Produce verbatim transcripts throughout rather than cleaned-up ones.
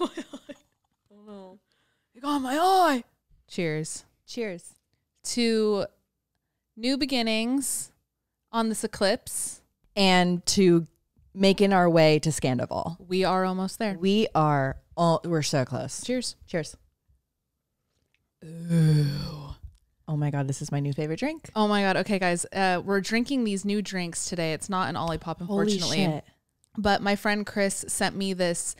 Oh my eye. Oh no. You got my eye. Cheers. Cheers. To new beginnings on this eclipse. And to making our way to Scandival. We are almost there. We are all, we're so close. Cheers. Cheers. Ooh. Oh my God, this is my new favorite drink. Oh my God. Okay, guys, uh, we're drinking these new drinks today. It's not an Olipop, unfortunately. Holy shit. But my friend Chris sent me this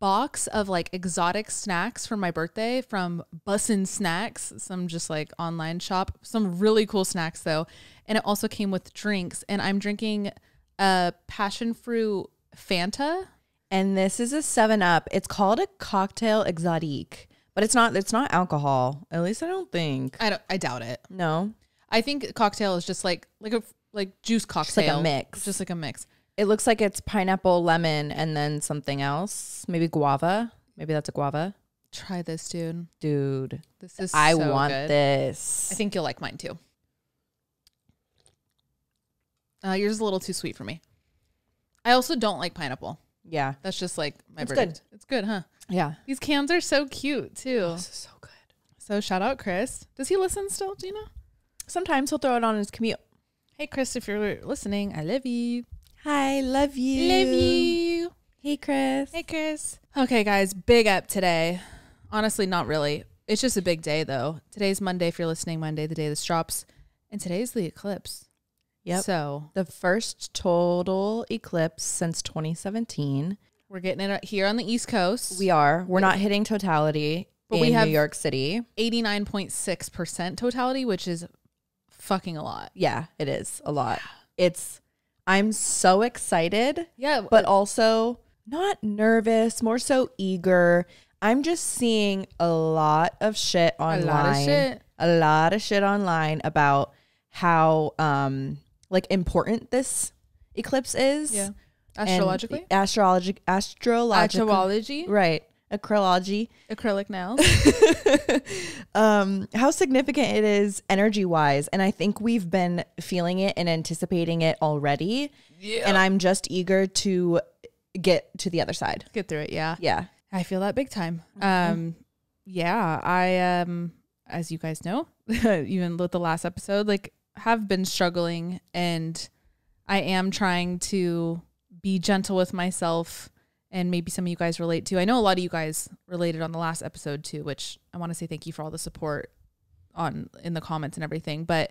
box of like exotic snacks for my birthday from Bussin' Snacks, some just like online shop, some really cool snacks though. And it also came with drinks, and I'm drinking a passion fruit Fanta. And this is a Seven Up. It's called a cocktail exotique. But it's not, it's not alcohol. At least I don't think. I don't, I doubt it. No. I think cocktail is just like, like a, like juice cocktail. Just like a mix. Just like a mix. It looks like it's pineapple, lemon, and then something else. Maybe guava. Maybe that's a guava. Try this, dude. Dude. This is I so want good. this. I think you'll like mine too. Uh, yours is a little too sweet for me. I also don't like pineapple. Yeah. That's just like my it's verdict. Good. It's good, huh? Yeah. These cans are so cute too. Oh, this is so good. So shout out Chris. Does he listen still, Gina? Sometimes he'll throw it on his commute. Hey Chris, if you're listening, I love you. Hi, love you. Love you. Hey Chris. Hey Chris. Okay guys, big up today. Honestly, not really. It's just a big day though. Today's Monday, if you're listening, Monday, the day this drops. And today's the eclipse. Yep. So the first total eclipse since twenty seventeen. We're getting it here on the East Coast. We are. We're not hitting totality but in we have New York City. eighty-nine point six percent totality, which is fucking a lot. Yeah, it is a lot. It's, I'm so excited. Yeah. But also not nervous, more so eager. I'm just seeing a lot of shit online. A lot of shit. A lot of shit online about how um, like important this eclipse is. Yeah. Astrologically? Astrologic, astrological. Astrology. Right. Acrylology. Acrylic nails. um, how significant it is energy-wise. And I think we've been feeling it and anticipating it already. Yeah. And I'm just eager to get to the other side. Get through it, yeah. Yeah. I feel that big time. Okay. Um, yeah, I, um, as you guys know, even with the last episode, like, have been struggling. And I am trying to be gentle with myself, and maybe some of you guys relate to. I know a lot of you guys related on the last episode too, which I want to say thank you for all the support on in the comments and everything. But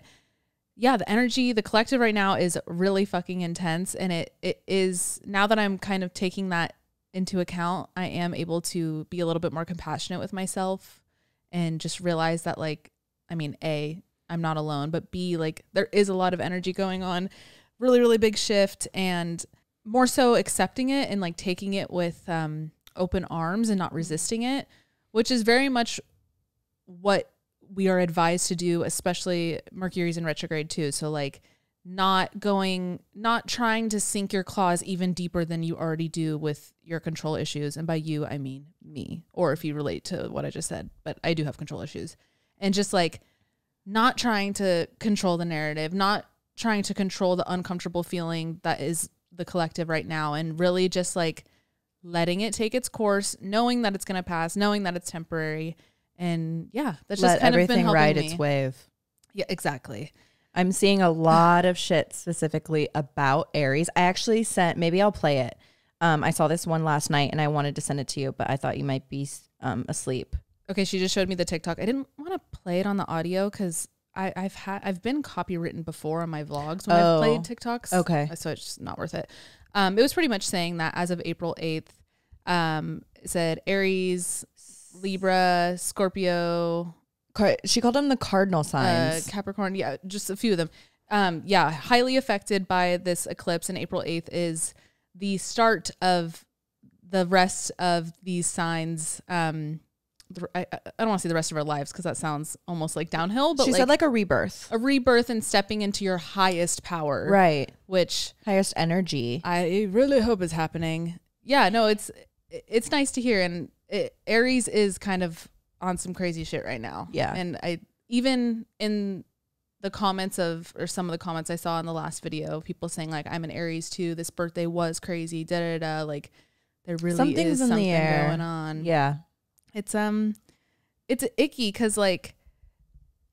yeah, the energy, the collective right now is really fucking intense. And it it is, now that I'm kind of taking that into account, I am able to be a little bit more compassionate with myself and just realize that, like, I mean, A, I'm not alone, but B, like, there is a lot of energy going on, really, really big shift, and more so accepting it and like taking it with um, open arms and not resisting it, which is very much what we are advised to do, especially Mercury's in retrograde too. So like not going, not trying to sink your claws even deeper than you already do with your control issues. And by you, I mean me, or if you relate to what I just said, but I do have control issues. And just like not trying to control the narrative, not trying to control the uncomfortable feeling that is the collective right now, and really just like letting it take its course, knowing that it's going to pass, knowing that it's temporary. And yeah, that's Let just kind everything of been ride me. Its wave. Yeah, exactly. I'm seeing a lot of shit specifically about Aries. I actually sent, maybe I'll play it. Um, I saw this one last night and I wanted to send it to you, but I thought you might be um, asleep. Okay. She just showed me the TikTok. I didn't want to play it on the audio because I, I've had I've been copywritten before on my vlogs when oh, I've played TikToks. Okay, so it's just not worth it. Um, it was pretty much saying that as of April eighth, um, it said Aries, Libra, Scorpio. Car she called them the cardinal signs. Uh, Capricorn, yeah, just a few of them. Um, yeah, highly affected by this eclipse, and April eighth is the start of the rest of these signs. Um, I, I don't want to say the rest of our lives because that sounds almost like downhill. But she like, said like a rebirth, a rebirth and stepping into your highest power. Right. Which highest energy. I really hope is happening. Yeah, no, it's, it's nice to hear. And it, Aries is kind of on some crazy shit right now. Yeah. And I, even in the comments of, or some of the comments I saw in the last video, people saying like, I'm an Aries too. This birthday was crazy. Da da da. Like there really Something's is something in the air. going on. Yeah. It's, um, it's icky because, like,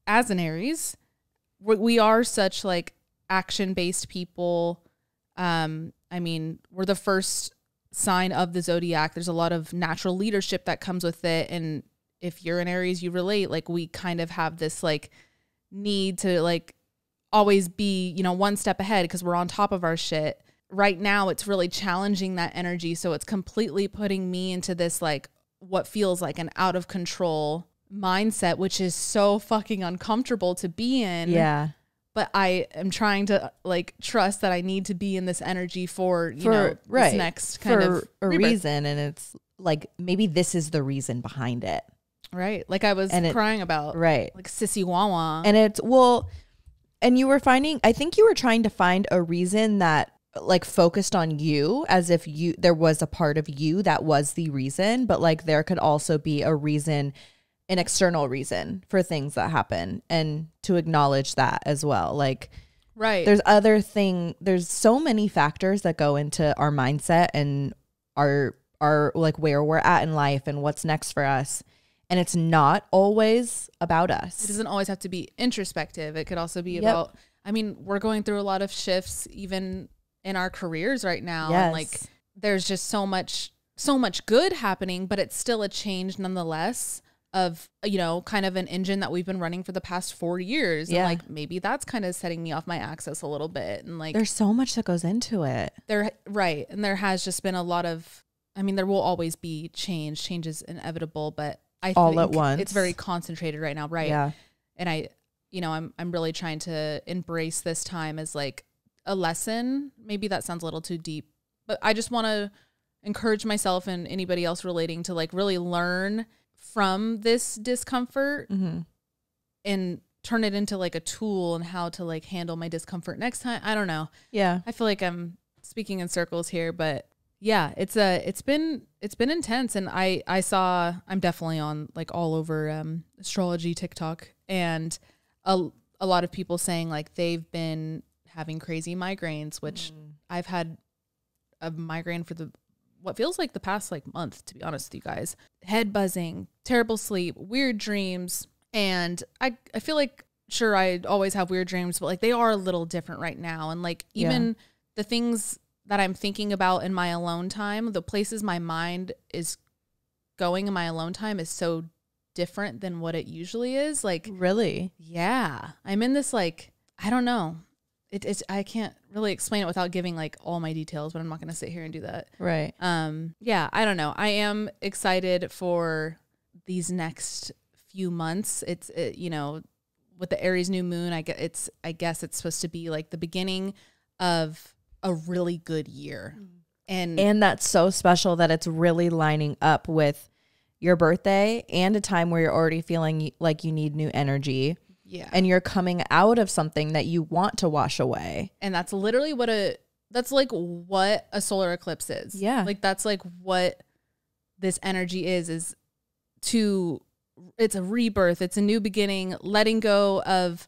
as an Aries, we, we are such, like, action-based people. Um, I mean, we're the first sign of the zodiac. There's a lot of natural leadership that comes with it. And if you're an Aries, you relate. Like, we kind of have this, like, need to, like, always be, you know, one step ahead because we're on top of our shit. Right now, it's really challenging that energy. So it's completely putting me into this, like, what feels like an out of control mindset, which is so fucking uncomfortable to be in. Yeah. But I am trying to, like, trust that I need to be in this energy for, you for, know, right. this next kind for of a rebirth. reason. And it's like, maybe this is the reason behind it. Right. Like I was and crying it, about. Right. Like sissy wawa. And it's, well, and you were finding, I think you were trying to find a reason that, like, focused on you, as if you, there was a part of you that was the reason, but like there could also be a reason, an external reason for things that happen, and to acknowledge that as well. Like, right. There's other thing. There's so many factors that go into our mindset and our, our like where we're at in life and what's next for us. And it's not always about us. It doesn't always have to be introspective. It could also be yep. about, I mean, we're going through a lot of shifts, even in our careers right now. Yes. And like, there's just so much, so much good happening, but it's still a change nonetheless of, you know, kind of an engine that we've been running for the past four years. Yeah. And like, maybe that's kind of setting me off my axis a little bit. And like, there's so much that goes into it. There, right. And there has just been a lot of, I mean, there will always be change. Change is inevitable, but I think all at once. It's very concentrated right now. Right. Yeah. And I, you know, I'm, I'm really trying to embrace this time as like a lesson. Maybe that sounds a little too deep, but I just want to encourage myself and anybody else relating to like really learn from this discomfort mm-hmm. and turn it into like a tool and how to like handle my discomfort next time. I don't know. Yeah. I feel like I'm speaking in circles here, but yeah, it's a, it's been, it's been intense. And I, I saw, I'm definitely on like all over um, astrology TikTok, and a, a lot of people saying like they've been having crazy migraines, which mm. I've had a migraine for the, what feels like the past like month, to be honest with you guys. Head buzzing, terrible sleep, weird dreams. And I, I feel like, sure, I always have weird dreams, but like they are a little different right now. And like, even yeah. the things that I'm thinking about in my alone time, the places my mind is going in my alone time is so different than what it usually is. Like, really? Yeah. I'm in this, like, I don't know. It, it's, I can't really explain it without giving like all my details, but I'm not going to sit here and do that. Right. Um, yeah, I don't know. I am excited for these next few months. It's, it, you know, with the Aries new moon, I guess it's, I guess it's supposed to be like the beginning of a really good year. Mm-hmm. And, and that's so special that it's really lining up with your birthday and a time where you're already feeling like you need new energy. Yeah. And you're coming out of something that you want to wash away. And that's literally what a, that's like what a solar eclipse is. Yeah. Like that's like what this energy is, is to, it's a rebirth. It's a new beginning, letting go of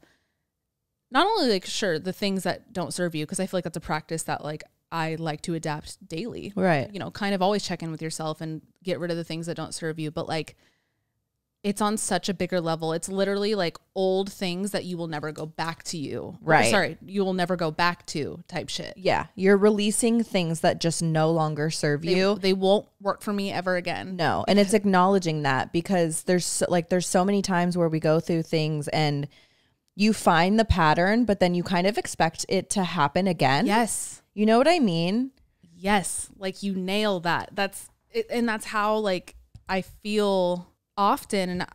not only like, sure, the things that don't serve you. Cause I feel like that's a practice that like I like to adapt daily. Right. You know, kind of always check in with yourself and get rid of the things that don't serve you. But like, it's on such a bigger level. It's literally like old things that you will never go back to you. Right. Or, sorry, you will never go back to type shit. Yeah. You're releasing things that just no longer serve they, you. They won't work for me ever again. No. And it's acknowledging that, because there's so, like, there's so many times where we go through things and you find the pattern, but then you kind of expect it to happen again. Yes. You know what I mean? Yes. Like you nail that. That's it. And that's how like I feel often, and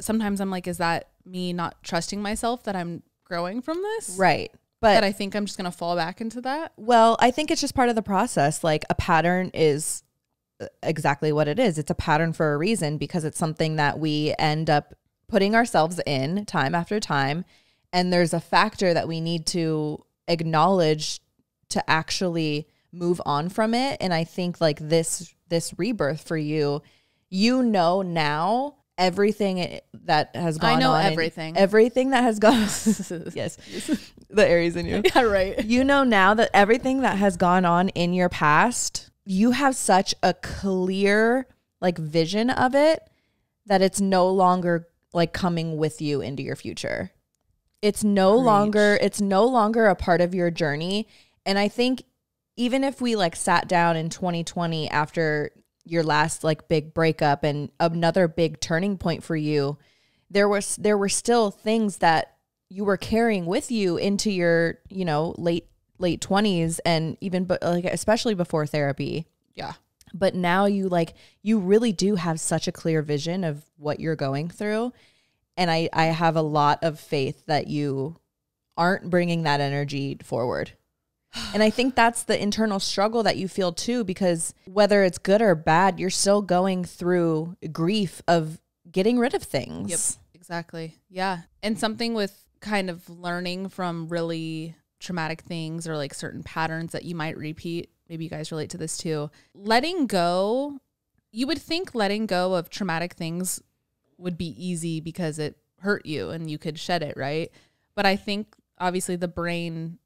sometimes I'm like, is that me not trusting myself that I'm growing from this? Right. But that I think I'm just going to fall back into that. Well, I think it's just part of the process. Like a pattern is exactly what it is. It's a pattern for a reason, because it's something that we end up putting ourselves in time after time. And there's a factor that we need to acknowledge to actually move on from it. And I think like this, this rebirth for you, you know, now everything that has gone on. I know everything. Everything that has gone. Yes. The Aries in you. Yeah, right. You know now that everything that has gone on in your past you have such a clear like vision of it that it's no longer like coming with you into your future. It's no Preach. longer, it's no longer a part of your journey. And I think even if we like sat down in twenty twenty after your last like big breakup and another big turning point for you, there was, there were still things that you were carrying with you into your, you know, late, late twenties and even, but like, especially before therapy. Yeah. But now you like, you really do have such a clear vision of what you're going through. And I, I have a lot of faith that you aren't bringing that energy forward. And I think that's the internal struggle that you feel too, because whether it's good or bad, you're still going through grief of getting rid of things. Yep, exactly. Yeah. And something with kind of learning from really traumatic things or like certain patterns that you might repeat. Maybe you guys relate to this too. Letting go, you would think letting go of traumatic things would be easy because it hurt you and you could shed it, right? But I think obviously the brain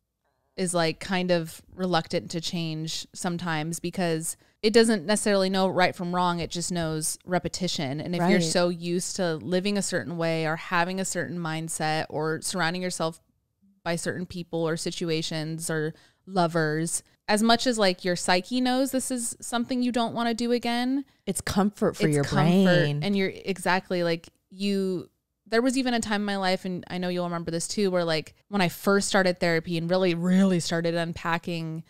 is like kind of reluctant to change sometimes because it doesn't necessarily know right from wrong. It just knows repetition. And if right. you're so used to living a certain way or having a certain mindset or surrounding yourself by certain people or situations or lovers, as much as like your psyche knows this is something you don't want to do again, it's comfort for it's your comfort. brain. And you're exactly like you, there was even a time in my life, and I know you'll remember this too, where like when I first started therapy and really, really started unpacking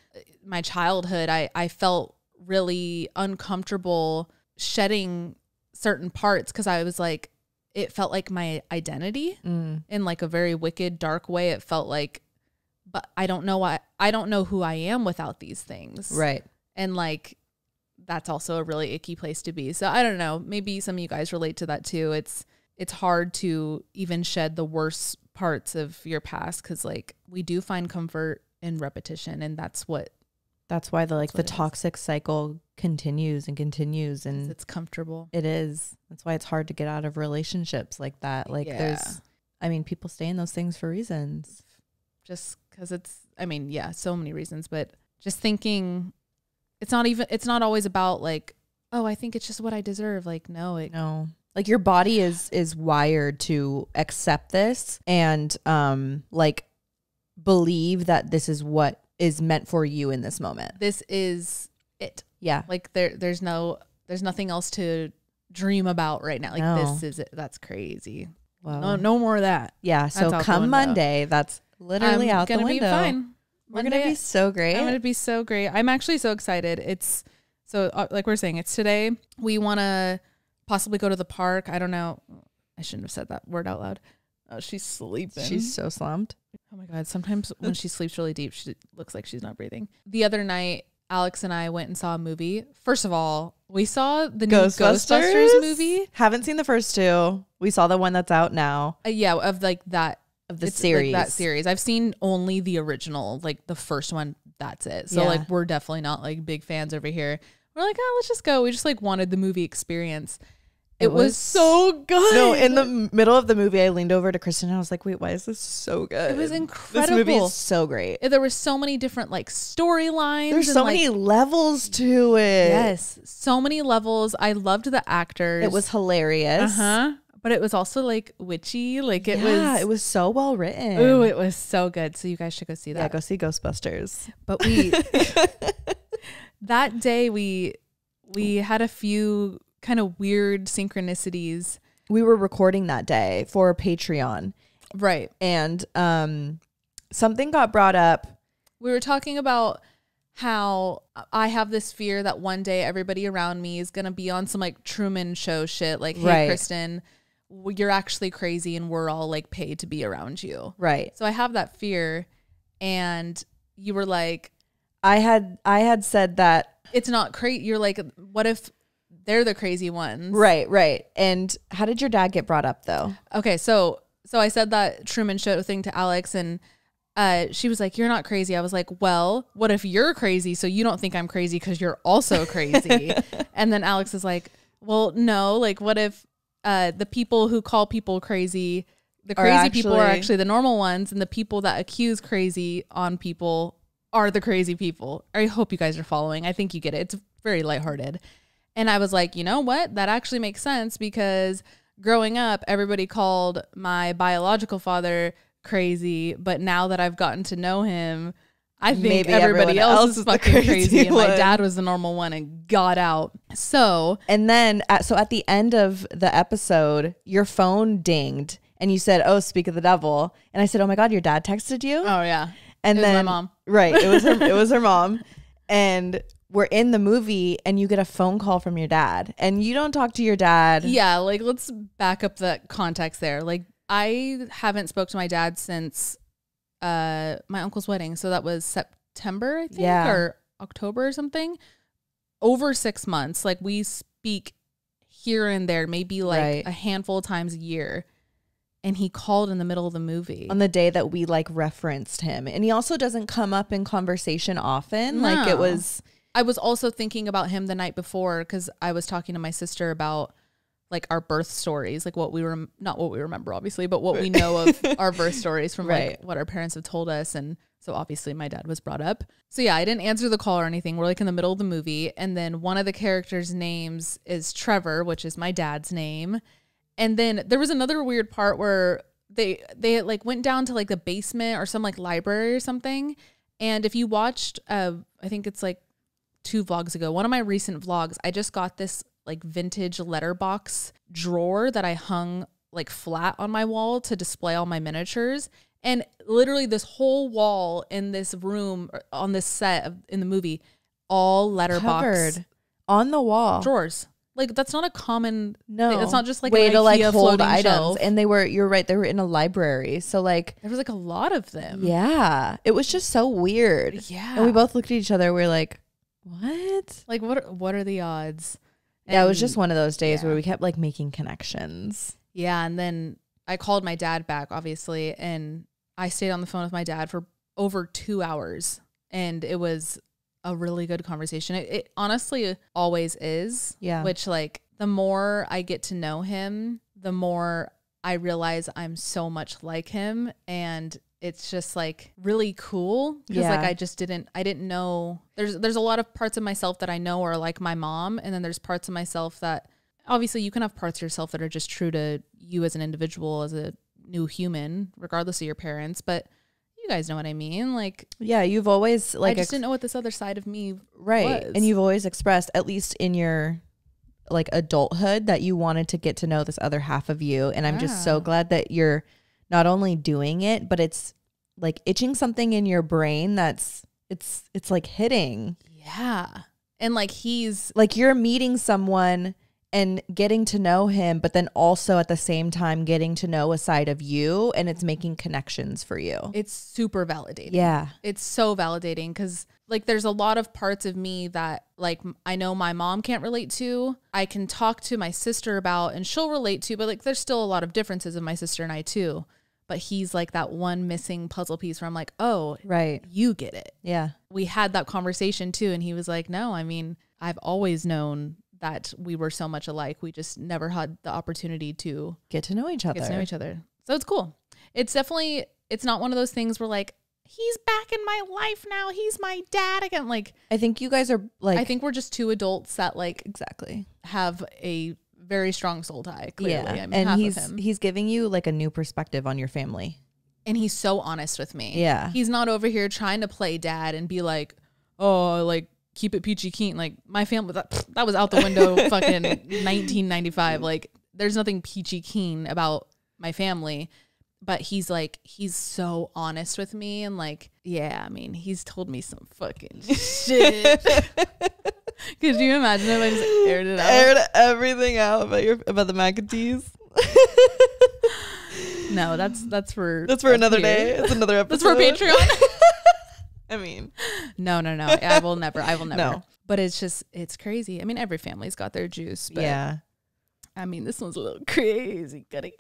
my childhood, I, I felt really uncomfortable shedding certain parts because I was like, it felt like my identity mm. in like a very wicked, dark way. It felt like, but I don't know why I don't know who I am without these things. Right. And like, that's also a really icky place to be. So I don't know, maybe some of you guys relate to that too. It's, it's hard to even shed the worst parts of your past. Cause like we do find comfort in repetition, and that's what, that's why the, like the toxic cycle continues and continues, and it's comfortable. It is. That's why it's hard to get out of relationships like that. Like yeah. there's, I mean, people stay in those things for reasons. Just because it's, I mean, yeah, so many reasons, but just thinking it's not even, it's not always about like, oh, I think it's just what I deserve. Like, no, it, no, like your body is, is wired to accept this and, um, like believe that this is what is meant for you in this moment. This is it. Yeah. Like there, there's no, there's nothing else to dream about right now. Like no. this is it. That's crazy. Well, no, no more of that. Yeah. So come Monday, that's literally I'm out gonna the window. Be fine. We're going to be so great. I'm going to be so great. I'm actually so excited. It's so uh, like we're saying, it's today. We want to possibly go to the park. I don't know. I shouldn't have said that word out loud. Oh, she's sleeping. She's so slumped. Oh my God. Sometimes when she sleeps really deep, she looks like she's not breathing. The other night, Alex and I went and saw a movie. First of all, we saw the new Ghostbusters, Ghostbusters movie. Haven't seen the first two. We saw the one that's out now. Uh, yeah. Of like that. Of the it's series like that series I've seen only the original, like the first one, that's it. So yeah. like we're definitely not like big fans over here. We're like, oh, let's just go. We just like wanted the movie experience. It, it was, was so good. No, in the middle of the movie I leaned over to Kristen and I was like, wait, why is this so good? It was incredible. This movie is so great. There were so many different like storylines. There's so like, many levels to it. Yes, so many levels. I loved the actors. It was hilarious. Uh-huh. But it was also like witchy. Like it yeah, was. It was so well written. Ooh, it was so good. So you guys should go see that. Yeah, go see Ghostbusters. But we, that day we, we had a few kind of weird synchronicities. We were recording that day for Patreon. Right. And um, something got brought up. We were talking about how I have this fear that one day everybody around me is going to be on some like Truman Show shit. Like, hey, right. Kristen, you're actually crazy and we're all like paid to be around you. Right. So I have that fear. And you were like, I had, I had said that it's not crazy. You're like, what if they're the crazy ones? Right. Right. And how did your dad get brought up though? Okay. So, so I said that Truman Show thing to Alex, and Uh, she was like, you're not crazy. I was like, well, what if you're crazy? So you don't think I'm crazy because you're also crazy. And then Alex is like, well, no, like what if uh, the people who call people crazy, the crazy actually, people are actually the normal ones, and the people that accuse crazy on people are the crazy people. I hope you guys are following. I think you get it. It's very lighthearted. And I was like, you know what? That actually makes sense, because growing up, everybody called my biological father crazy. But now that I've gotten to know him, I think Maybe everybody else, else is fucking crazy. crazy and my dad was the normal one and got out. So. And then, at, so at the end of the episode, your phone dinged and you said, oh, speak of the devil. And I said, oh my God, your dad texted you? Oh yeah. And it then was my mom. Right. It was her, it was her mom. And we're in the movie and you get a phone call from your dad and you don't talk to your dad. Yeah. Like, let's back up the context there. Like, I haven't spoke to my dad since uh my uncle's wedding, so that was September, I think, yeah. or October or something. Over six months. Like, we speak here and there, maybe like right. a handful of times a year. And he called in the middle of the movie on the day that we like referenced him, and he also doesn't come up in conversation often. No. Like, it was, I was also thinking about him the night before, because I was talking to my sister about like our birth stories, like what we were, not what we remember, obviously, but what we know of our birth stories from right. like what our parents have told us. And so obviously my dad was brought up. So yeah, I didn't answer the call or anything. We're like in the middle of the movie. And then one of the characters' names is Trevor, which is my dad's name. And then there was another weird part where they, they like went down to like the basement or some like library or something. And if you watched, uh, I think it's like two vlogs ago, one of my recent vlogs, I just got this like vintage letterbox drawer that I hung like flat on my wall to display all my miniatures. And literally this whole wall in this room on this set of, in the movie, all letterbox covered on the wall drawers. Like, that's not a common no. thing. It's not just like way to like hold items. Shelf. And they were, you're right, they were in a library. So like there was like a lot of them. Yeah, it was just so weird. Yeah, and we both looked at each other. We were like, what? Like what? Are, what are the odds? Yeah, it was just one of those days yeah. where we kept like making connections. Yeah. And then I called my dad back, obviously, and I stayed on the phone with my dad for over two hours. And it was a really good conversation. It, it honestly always is. Yeah. Which, like, the more I get to know him, the more I realize I'm so much like him. And it's just like really cool, because yeah. like I just didn't I didn't know there's there's a lot of parts of myself that I know are like my mom, and then there's parts of myself that obviously you can have parts of yourself that are just true to you as an individual, as a new human, regardless of your parents. But you guys know what I mean. Like, yeah, you've always like I just didn't know what this other side of me right was. And you've always expressed, at least in your like adulthood, that you wanted to get to know this other half of you. And yeah. I'm just so glad that you're not only doing it, but it's like itching something in your brain that's it's it's like hitting. Yeah. And like he's like you're meeting someone and getting to know him, but then also at the same time getting to know a side of you, and it's making connections for you. It's super validating. Yeah. It's so validating, because like there's a lot of parts of me that like I know my mom can't relate to. I can talk to my sister about and she'll relate to, but like there's still a lot of differences in my sister and I too. But he's like that one missing puzzle piece where I'm like, oh, right, you get it. Yeah. We had that conversation too. And he was like, no, I mean, I've always known that we were so much alike. We just never had the opportunity to get to know each other. Get to know each other. So it's cool. It's definitely, it's not one of those things where like, he's back in my life now. He's my dad again. Like, I think you guys are like, I think we're just two adults that like exactly have a very strong soul tie, clearly. Yeah. I mean, and he's him. he's giving you like a new perspective on your family, and he's so honest with me. Yeah, he's not over here trying to play dad and be like, oh, like keep it peachy keen. Like my family, that, that was out the window, fucking nineteen ninety-five. Like there's nothing peachy keen about my family, but he's like he's so honest with me, and like yeah, I mean he's told me some fucking shit. Could you imagine if I just aired it out? Aired everything out about your about the McAtees. No, that's that's for that's for that's another here. day. It's another episode. That's for Patreon. I mean, no, no, no. I will never. I will never. No. But it's just it's crazy. I mean, every family's got their juice. But yeah. I mean, this one's a little crazy, goody.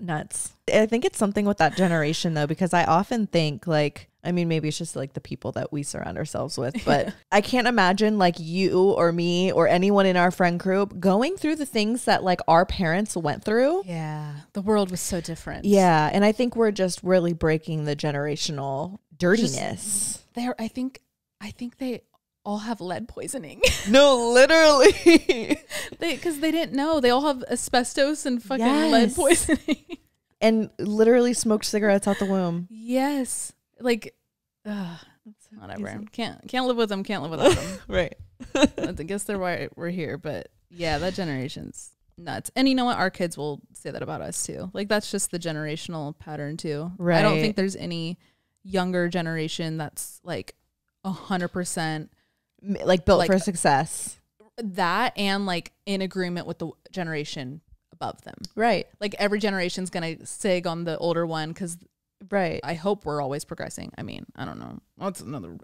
Nuts. I think it's something with that generation though, because I often think like, I mean, maybe it's just like the people that we surround ourselves with, but yeah. I can't imagine like you or me or anyone in our friend group going through the things that like our parents went through. Yeah. The world was so different. Yeah. And I think we're just really breaking the generational dirtiness. Just, they're, I think, I think they all have lead poisoning. No, literally. Because they, they didn't know. They all have asbestos and fucking yes. lead poisoning. And literally smoked cigarettes out the womb. Yes. Like, ugh, whatever. Can't, can't live with them. Can't live without them. Right. I guess they're why we're here. But yeah, that generation's nuts. And you know what? Our kids will say that about us too. Like, that's just the generational pattern too. Right. I don't think there's any younger generation that's like a hundred percent like built like, for success. That and like in agreement with the generation above them. Right. Like every generation's going to sig on the older one because right. I hope we're always progressing. I mean, I don't know. That's another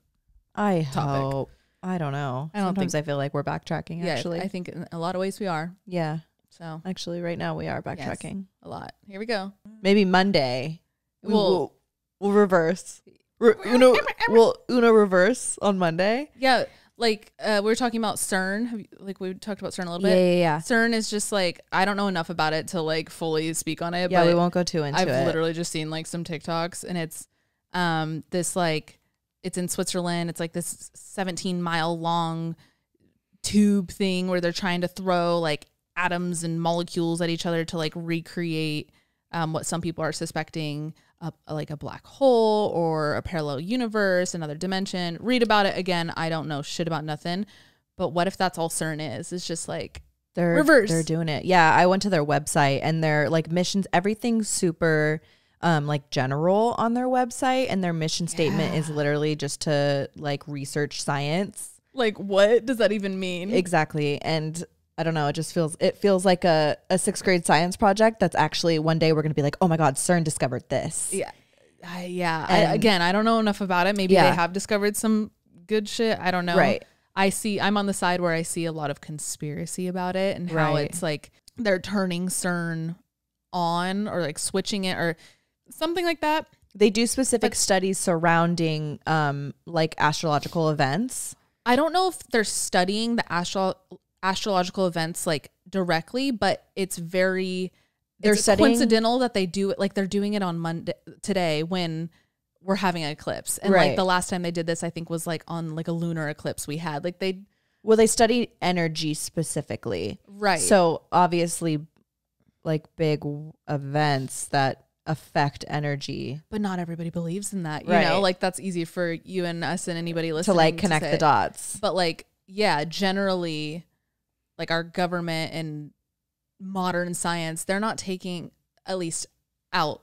I topic. Hope. I don't know. I don't Sometimes think, I feel like we're backtracking, yeah, actually. I think in a lot of ways we are. Yeah. So actually right now we are backtracking. Yes, a lot. Here we go. Maybe Monday. We'll we'll, we'll reverse. Re Uno we'll Uno reverse on Monday. Yeah. Like uh, we were talking about CERN. Have you, like we talked about CERN a little bit. Yeah, yeah, yeah. CERN is just like, I don't know enough about it to like fully speak on it. Yeah, but we won't go too into I've it. I've literally just seen like some TikToks and it's um this like it's in Switzerland. It's like this seventeen mile long tube thing where they're trying to throw like atoms and molecules at each other to like recreate um, what some people are suspecting A, like a black hole or a parallel universe, another dimension. Read about it again. I don't know shit about nothing. But what if that's all CERN is? It's just like they're reverse. They're doing it. Yeah, I went to their website and their like missions. Everything's super um, like general on their website, and their mission statement yeah. is literally just to like research science. Like what does that even mean? Exactly. And I don't know. It just feels, it feels like a, a sixth grade science project that's actually one day we're going to be like, oh my God, CERN discovered this. Yeah. Uh, yeah. I, again, I don't know enough about it. Maybe yeah. they have discovered some good shit. I don't know. Right. I see, I'm on the side where I see a lot of conspiracy about it and how right. it's like they're turning CERN on or like switching it or something like that. They do specific but, studies surrounding um, like astrological events. I don't know if they're studying the astro astrological events like directly, but it's very they're it's setting, coincidental that they do it like they're doing it on Monday today when we're having an eclipse. And right. like the last time they did this I think was like on like a lunar eclipse we had. Like they Well they study energy specifically. Right. So obviously like big events that affect energy. But not everybody believes in that. You right. know, like that's easy for you and us and anybody listening. To like connect to the dots. But like yeah, generally like our government and modern science, they're not taking, at least out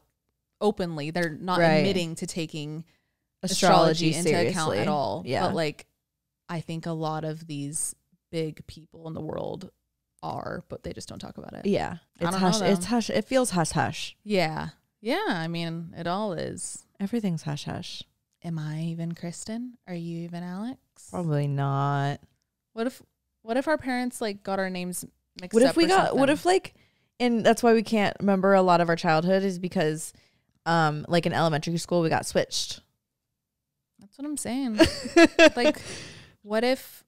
openly, they're not right. admitting to taking astrology, astrology into seriously. Account at all. Yeah. But like, I think a lot of these big people in the world are, but they just don't talk about it. Yeah. It's I don't hush. Know, it's hush. It feels hush hush. Yeah. Yeah. I mean, it all is. Everything's hush hush. Am I even Kristen? Are you even Alex? Probably not. What if... What if our parents like got our names mixed up? What if we got, what if like, and that's why we can't remember a lot of our childhood is because um, like in elementary school, we got switched. That's what I'm saying. Like, what if,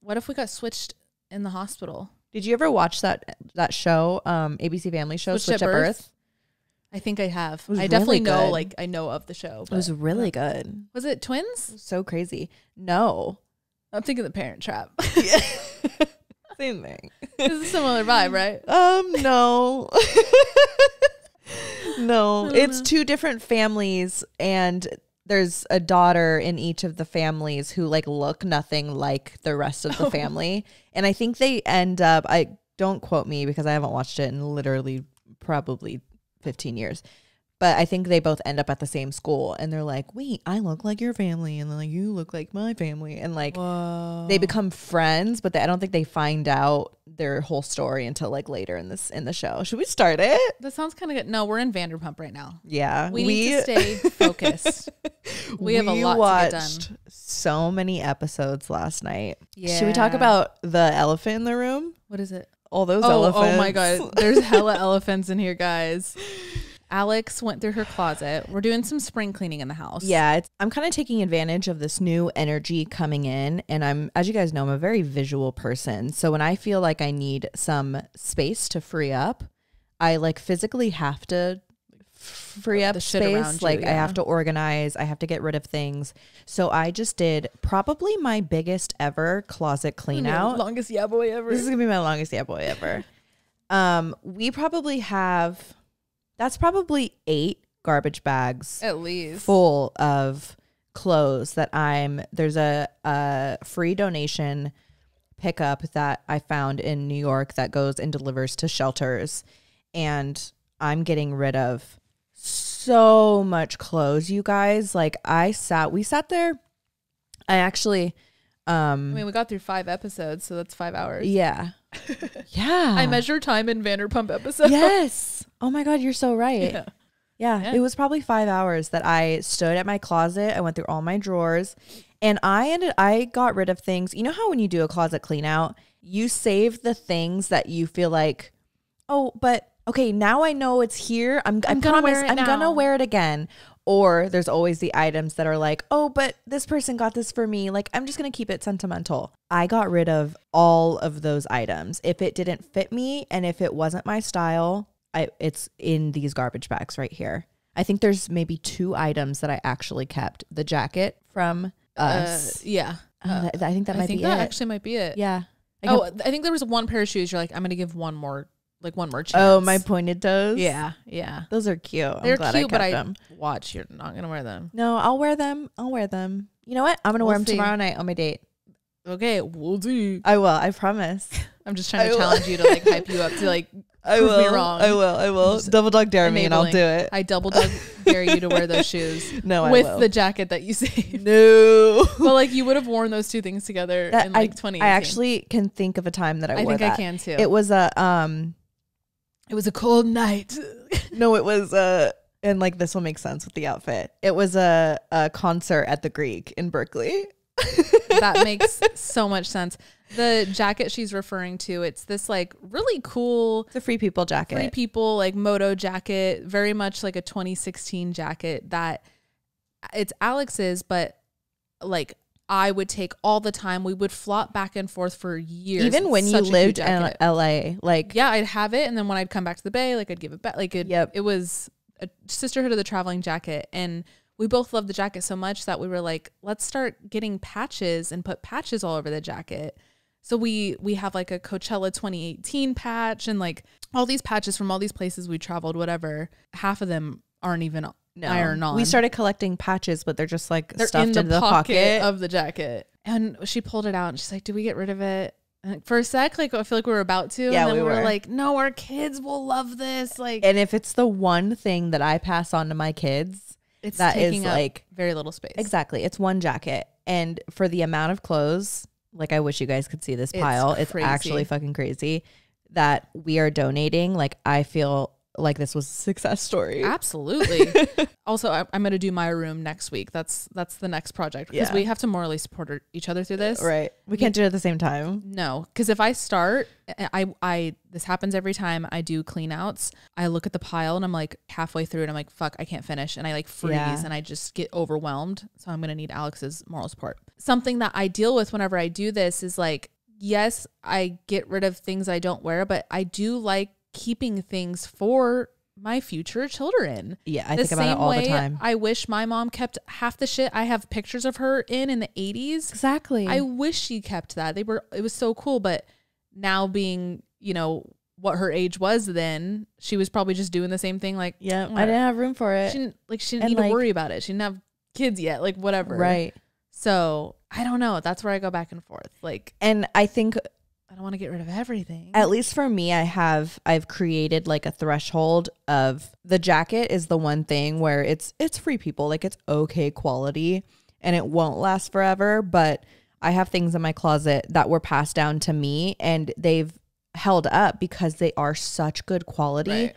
what if we got switched in the hospital? Did you ever watch that, that show, um, A B C Family show, Switched at Birth? I think I have. I definitely know, like I know of the show. It was really good. Was it twins? It was so crazy. No. I'm thinking The Parent Trap. Yeah. Same thing. This is a similar vibe, right? Um, no. No. It's know. Two different families, and there's a daughter in each of the families who, like, look nothing like the rest of the oh. family. And I think they end up, I don't quote me because I haven't watched it in literally probably fifteen years. But I think they both end up at the same school and they're like, wait, I look like your family. And they're like, you look like my family. And like, whoa. They become friends, but they, I don't think they find out their whole story until like later in this, in the show. Should we start it? That sounds kind of good. No, we're in Vanderpump right now. Yeah. We, we need to stay focused. We have we a lot watched to get done. So many episodes last night. Yeah. Should we talk about the elephant in the room? What is it? All those oh, elephants. Oh my God. There's hella elephants in here, guys. Alex went through her closet. We're doing some spring cleaning in the house. Yeah. It's, I'm kind of taking advantage of this new energy coming in. And I'm, as you guys know, I'm a very visual person. So when I feel like I need some space to free up, I like physically have to free up space. Like you, yeah. I have to organize. I have to get rid of things. So I just did probably my biggest ever closet clean out. Longest yeah boy ever. This is gonna be my longest yeah boy ever. Um, we probably have, that's probably eight garbage bags at least full of clothes that I'm, there's a, a free donation pickup that I found in New York that goes and delivers to shelters. And I'm getting rid of so much clothes, you guys. Like I sat, we sat there. I actually, um, I mean, we got through five episodes, so that's five hours. Yeah. Yeah. I measure time in Vanderpump episodes. Yes. Oh my God. You're so right. Yeah. Yeah, yeah. It was probably five hours that I stood at my closet. I went through all my drawers and I ended, I got rid of things. You know how when you do a closet clean out, you save the things that you feel like, oh, but okay, now I know it's here. I'm, I'm I promise gonna I'm going to wear it again. Or there's always the items that are like, oh, but this person got this for me. Like, I'm just going to keep it sentimental. I got rid of all of those items. If it didn't fit me and if it wasn't my style, I, it's in these garbage bags right here. I think there's maybe two items that I actually kept. The jacket from us. Uh, yeah. Oh, uh, that, I think that I might think be that it. actually might be it. Yeah. I oh, I think there was one pair of shoes. You're like, I'm going to give one more Like one more chance. Oh, my pointed toes. Yeah, yeah. Those are cute. They're I'm glad cute, I kept but I them. Watch. You're not gonna wear them. No, I'll wear them. I'll wear them. You know what? I'm gonna we'll wear them see. tomorrow night on my date. Okay, we'll do. I will. I promise. I'm just trying I to will. challenge you to like hype you up to like. I prove will. Me wrong. I will. I will. Double dog dare enabling. me, and I'll do it. I double dog dare you to wear those shoes. No, I with will. the jacket that you saved. No. Well, like you would have worn those two things together that in like twenty eighteen. I actually can think of a time that I, I wore that. I think I can too. It was a um. It was a cold night. No, it was, uh, and like this will make sense with the outfit. It was a, a concert at the Greek in Berkeley. That makes so much sense. The jacket she's referring to, it's this like really cool. It's a Free People jacket. Free People like moto jacket, very much like a twenty sixteen jacket that it's Alex's, but like I would take all the time. We would flop back and forth for years. Even when you lived in L A, like yeah, I'd have it, and then when I'd come back to the Bay, like I'd give it back. Like it, yep. it was a sisterhood of the traveling jacket, and we both loved the jacket so much that we were like, let's start getting patches and put patches all over the jacket. So we we have like a Coachella twenty eighteen patch, and like all these patches from all these places we traveled. Whatever, half of them aren't even. No, iron on. We started collecting patches, but they're just like they're stuffed in the, in the pocket, pocket of the jacket. And she pulled it out and she's like, "Do we get rid of it?" And like, for a sec, like I feel like we were about to. Yeah, and then we, we were like, "No, our kids will love this." Like, and if it's the one thing that I pass on to my kids, it's that is like very little space. Exactly, it's one jacket, and for the amount of clothes, like I wish you guys could see this pile. It's, it's actually fucking crazy that we are donating. Like I feel. Like this was a success story. Absolutely. Also, I, I'm going to do my room next week. That's that's the next project because yeah. we have to morally support our, each other through this. Right. We can't do it at the same time. No, because if I start, I, I this happens every time I do clean outs. I look at the pile and I'm like halfway through and I'm like, fuck, I can't finish. And I like freeze yeah. and I just get overwhelmed. So I'm going to need Alex's moral support. Something that I deal with whenever I do this is like, yes, I get rid of things I don't wear, but I do like keeping things for my future children. Yeah, I think about it all the time. I wish my mom kept half the shit I have pictures of her in in the eighties. Exactly. I wish she kept that. They were, it was so cool, but now being, you know, what her age was then, she was probably just doing the same thing like, yeah, I didn't have room for it. She didn't, like she didn't need to worry about it. She didn't have kids yet, like whatever. Right. So, I don't know. That's where I go back and forth. Like and I think I don't want to get rid of everything. At least for me, I have, I've created like a threshold of the jacket is the one thing where it's, it's Free People. Like it's okay quality and it won't last forever. But I have things in my closet that were passed down to me and they've held up because they are such good quality. Right.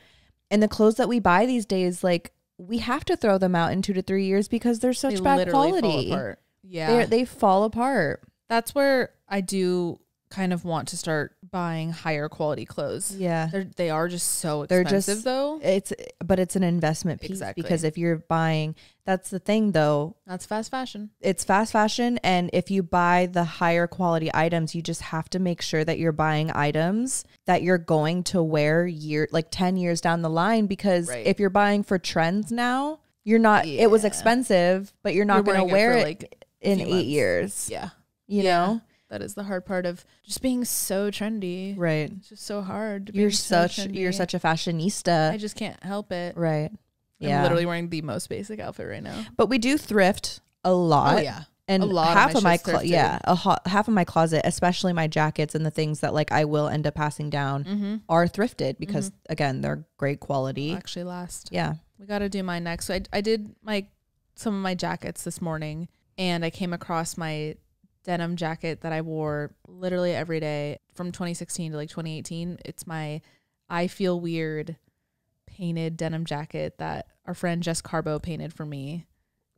And the clothes that we buy these days, like we have to throw them out in two to three years because they're such they bad quality. Fall apart. Yeah. They're, they fall apart. That's where I do kind of want to start buying higher quality clothes. Yeah. They're, they are just so expensive They're just, though. It's, but it's an investment piece exactly. because if you're buying, that's the thing though. That's fast fashion. It's fast fashion. And if you buy the higher quality items, you just have to make sure that you're buying items that you're going to wear year, like ten years down the line, because right. if you're buying for trends now, you're not, yeah. it was expensive, but you're not going to wear it, it like in eight months. Years. Yeah. You yeah. know? That is the hard part of just being so trendy. Right. It's just so hard. You're such, so you're such a fashionista. I just can't help it. Right. Yeah. I'm literally wearing the most basic outfit right now. But we do thrift a lot. Oh, yeah. And a lot half of my, my yeah, a half of my closet, especially my jackets and the things that like I will end up passing down mm-hmm. are thrifted because mm-hmm. again, they're great quality. I'll actually last. Yeah. We got to do mine next. So I, I did my, some of my jackets this morning and I came across my denim jacket that I wore literally every day from twenty sixteen to like twenty eighteen. It's my I Feel Weird painted denim jacket that our friend Jess Carbo painted for me.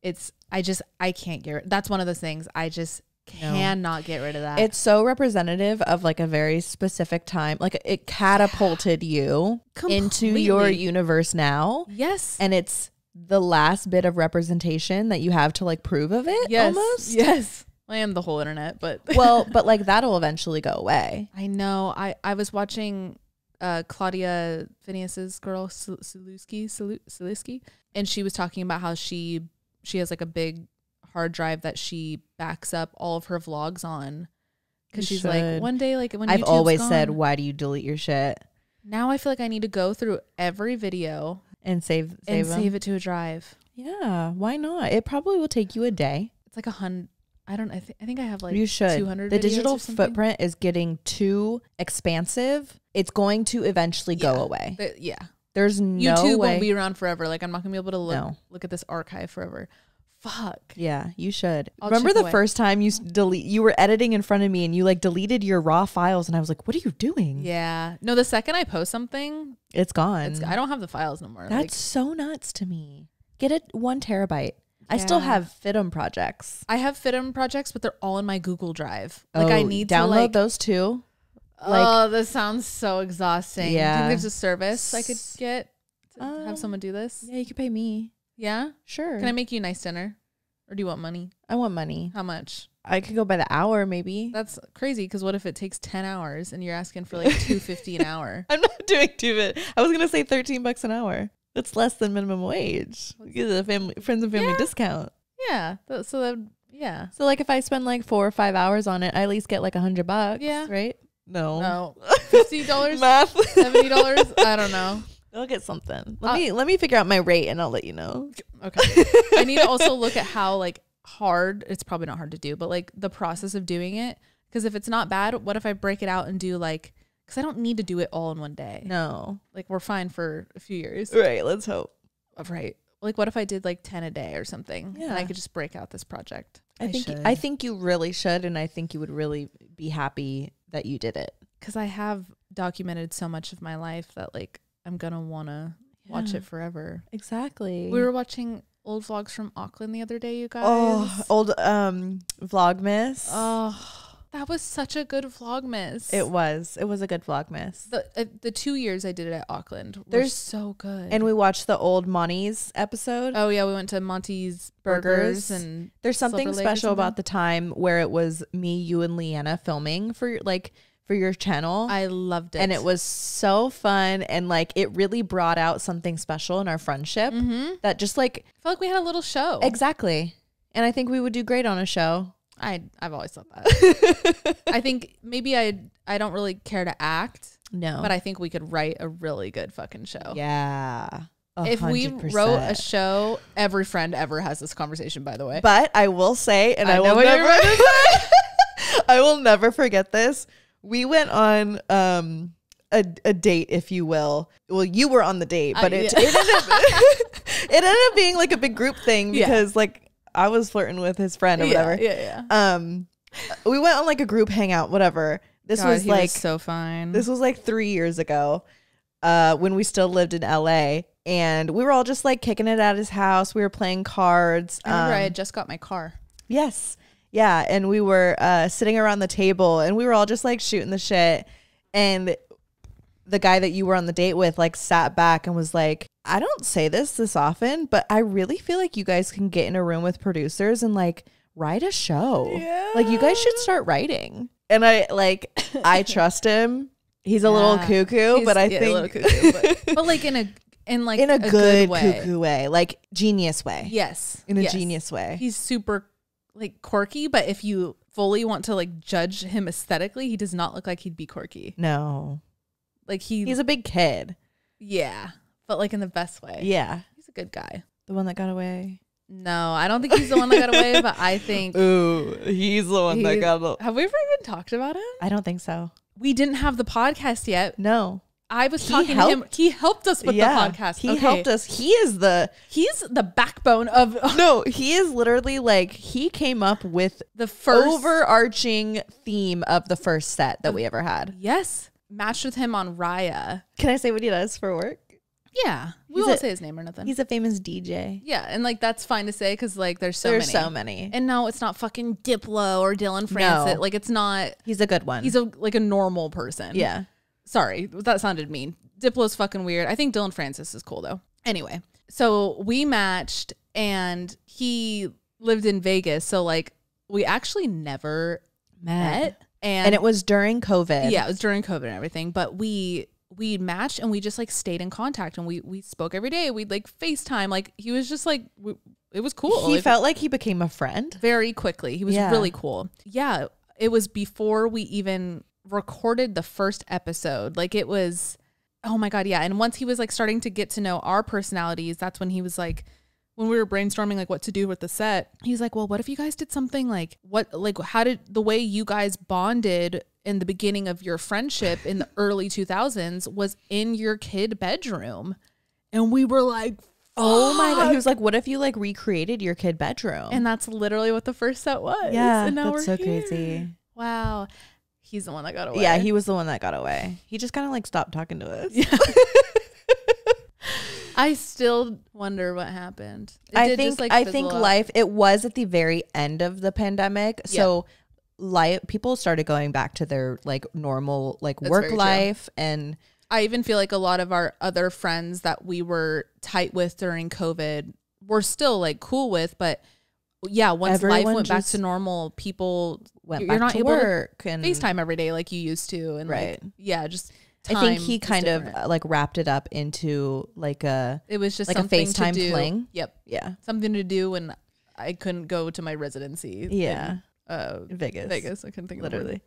It's I just I can't get rid. That's one of those things I just cannot get rid of. That it's so representative of like a very specific time, like it catapulted you completely into your universe now. Yes. And it's the last bit of representation that you have to like prove of it. Yes, almost. Yes. I am the whole internet, but well, but like that'll eventually go away. I know. I, I was watching uh, Claudia Phineas's girl Saluski Sule, and she was talking about how she she has like a big hard drive that she backs up all of her vlogs on because she's should. Like one day like when I've YouTube's always gone, said, why do you delete your shit? Now I feel like I need to go through every video and save save, and save it to a drive. Yeah, why not? It probably will take you a day. It's like a hundred. I don't I, th I think I have like you should. two hundred the digital footprint is getting too expansive. It's going to eventually yeah. go away. But yeah. There's no YouTube way. Won't be around forever. Like I'm not going to be able to look no. look at this archive forever. Fuck. Yeah, you should. I'll Remember the away. first time you delete you were editing in front of me and you like deleted your raw files and I was like, "What are you doing?" Yeah. No, the second I post something, it's gone. It's, I don't have the files no more. That's like, so nuts to me. Get it one terabyte. Yeah. I still have F I D M projects. I have F I D M projects, but they're all in my Google Drive. Like oh, I need download to like, those too. Like, oh, this sounds so exhausting. Yeah. Do you think there's a service I could get to uh, have someone do this? Yeah, you could pay me. Yeah, sure. Can I make you a nice dinner, or do you want money? I want money. How much? I could go by the hour, maybe. That's crazy because what if it takes ten hours and you're asking for like two fifty an hour? I'm not doing two fifty. I was gonna say thirteen bucks an hour. That's less than minimum wage. Get a family, friends and family yeah. discount. Yeah. So that, yeah. So like if I spend like four or five hours on it, I at least get like a hundred bucks. Yeah. Right? No. No. Fifty dollars. Math. Seventy dollars. I don't know. I'll get something. Let uh, me let me figure out my rate and I'll let you know. Okay. I need to also look at how like hard it's probably not hard to do, but like the process of doing it. Because if it's not bad, what if I break it out and do like. Because I don't need to do it all in one day. No. Like, we're fine for a few years. Right. Let's hope. Right. Like, what if I did, like, ten a day or something? Yeah. And I could just break out this project. I, I think I think you really should, and I think you would really be happy that you did it. Because I have documented so much of my life that, like, I'm going to want to yeah. watch it forever. Exactly. We were watching old vlogs from Auckland the other day, you guys. Oh, old um, Vlogmas. Oh. That was such a good Vlogmas. It was. It was a good Vlogmas. The uh, the two years I did it at Auckland They're were so good. And we watched the old Monty's episode. Oh, yeah. We went to Monty's Burgers. Burgers and There's something special something. about the time where it was me, you, and Leanna filming for, like, for your channel. I loved it. And it was so fun. And, like, it really brought out something special in our friendship mm-hmm. that just, like... I felt like we had a little show. Exactly. And I think we would do great on a show. I I've always thought that. I think maybe I I don't really care to act. No, but I think we could write a really good fucking show. Yeah, one hundred percent. If we wrote a show, every friend ever has this conversation. By the way, but I will say, and I, I will never, I will never forget this. We went on um a a date, if you will. Well, you were on the date, but I, it yeah. it, ended up, it ended up being like a big group thing because yeah. like. I was flirting with his friend or yeah, whatever. Yeah, yeah. Um, we went on like a group hangout, whatever. This God, was he like was so fine. This was like three years ago, uh, when we still lived in L A, and we were all just like kicking it at his house. We were playing cards. I remember um, I had just got my car. Yes. Yeah. And we were uh, sitting around the table and we were all just like shooting the shit. And the guy that you were on the date with like sat back and was like, I don't say this this often, but I really feel like you guys can get in a room with producers and like write a show. Yeah. Like you guys should start writing. And I like, I trust him. He's a yeah. little cuckoo, He's, but I yeah, think. A little cuckoo, but, but like in a. In like in a, a good, good way. cuckoo way, like genius way. Yes. In a yes. genius way. He's super like quirky, but if you fully want to like judge him aesthetically, he does not look like he'd be quirky. No. Like he He's a big kid. Yeah. But like in the best way. Yeah. He's a good guy. The one that got away. No, I don't think he's the one that got away, but I think Ooh, he's the one he's, that got away. Have we ever even talked about him? I don't think so. We didn't have the podcast yet. No. I was he talking helped? to him. He helped us with yeah, the podcast. He okay. helped us. He is the he's the backbone of No, he is literally like he came up with the first overarching theme of the first set that we ever had. Yes. Matched with him on Raya. Can I say what he does for work? Yeah. We he's won't a, say his name or nothing. He's a famous D J. Yeah, and like that's fine to say cuz like there's so there's many. There's so many. And no, it's not fucking Diplo or Dylan Francis. No. Like it's not He's a good one. He's a like a normal person. Yeah. Sorry, that sounded mean. Diplo's fucking weird. I think Dylan Francis is cool, though. Anyway, so we matched, and he lived in Vegas. So, like, we actually never met. And, and it was during COVID. Yeah, it was during COVID and everything. But we we matched, and we just, like, stayed in contact. And we, we spoke every day. We'd, like, FaceTime. Like, he was just, like, we, it was cool. He like, felt like he became a friend. Very quickly. He was yeah. really cool. Yeah, it was before we even recorded the first episode. Like it was, oh my God. Yeah. And once he was like starting to get to know our personalities, that's when he was like, when we were brainstorming, like what to do with the set, he's like, well, what if you guys did something like what, like how did the way you guys bonded in the beginning of your friendship in the early two thousands was in your kid bedroom. And we were like, oh my God. He was like, what if you like recreated your kid bedroom? And that's literally what the first set was. Yeah. And now that's we're so here. Crazy. Wow. He's the one that got away. Yeah, he was the one that got away. He just kind of like stopped talking to us. Yeah. I still wonder what happened. It I did think just, like, I think out. life. It was at the very end of the pandemic, yeah. so life people started going back to their like normal like That's work life, true. and I even feel like a lot of our other friends that we were tight with during COVID, we're still like cool with, but. Yeah, once Everyone life went back to normal, people went back to work and FaceTime every day like you used to, and right, like, yeah, just. Time I think he kind different. of like wrapped it up into like a. It was just like a FaceTime fling. Yep. Yeah, something to do when I couldn't go to my residency. Yeah, in, uh, Vegas. Vegas. I couldn't think literally. Of literally.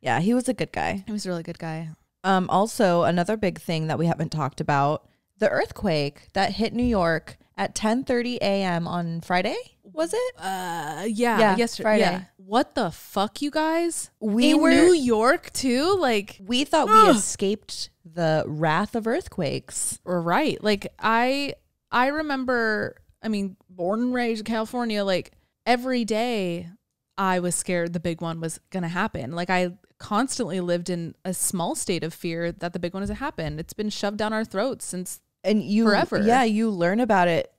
Yeah, he was a good guy. He was a really good guy. Um. Also, another big thing that we haven't talked about: the earthquake that hit New York at ten thirty a m on Friday. Was it? Uh, yeah, yeah. Yesterday. Friday. Yeah. What the fuck, you guys? We In were New York too. Like we thought ugh. we escaped the wrath of earthquakes. Right. Like I, I remember. I mean, born and raised in California. Like every day, I was scared the big one was gonna happen. Like I constantly lived in a small state of fear that the big one has happened. It's been shoved down our throats since and you forever. Yeah, you learn about it.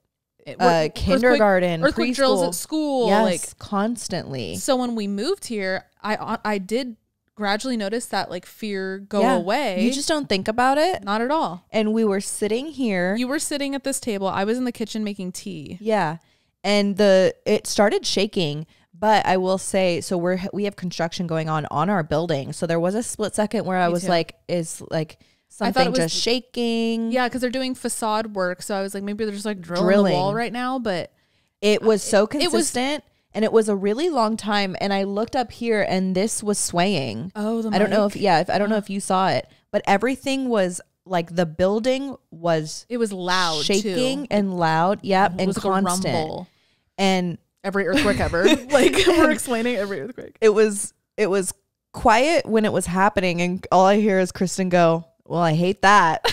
It, uh, kindergarten, earthquake, earthquake drills at school, yes, like constantly. So when we moved here, I I did gradually notice that like fear go yeah. away. You just don't think about it, not at all. And we were sitting here. You were sitting at this table. I was in the kitchen making tea. Yeah, and the it started shaking. But I will say, so we're we have construction going on on our building. So there was a split second where Me I was too. like, is like. Something was, just shaking. Yeah, because they're doing facade work. So I was like, maybe they're just like drilling, drilling. the wall right now. But it was uh, so consistent. It was, and it was a really long time. And I looked up here and this was swaying. Oh, the mic. I don't know if, yeah, if, I don't know if you saw it. But everything was like the building was. It was loud. Shaking too. and loud. Yeah. And was constant. Like a rumble. And every earthquake ever. Like we're explaining every earthquake. It was, it was quiet when it was happening. And all I hear is Kristen go, well, I hate that.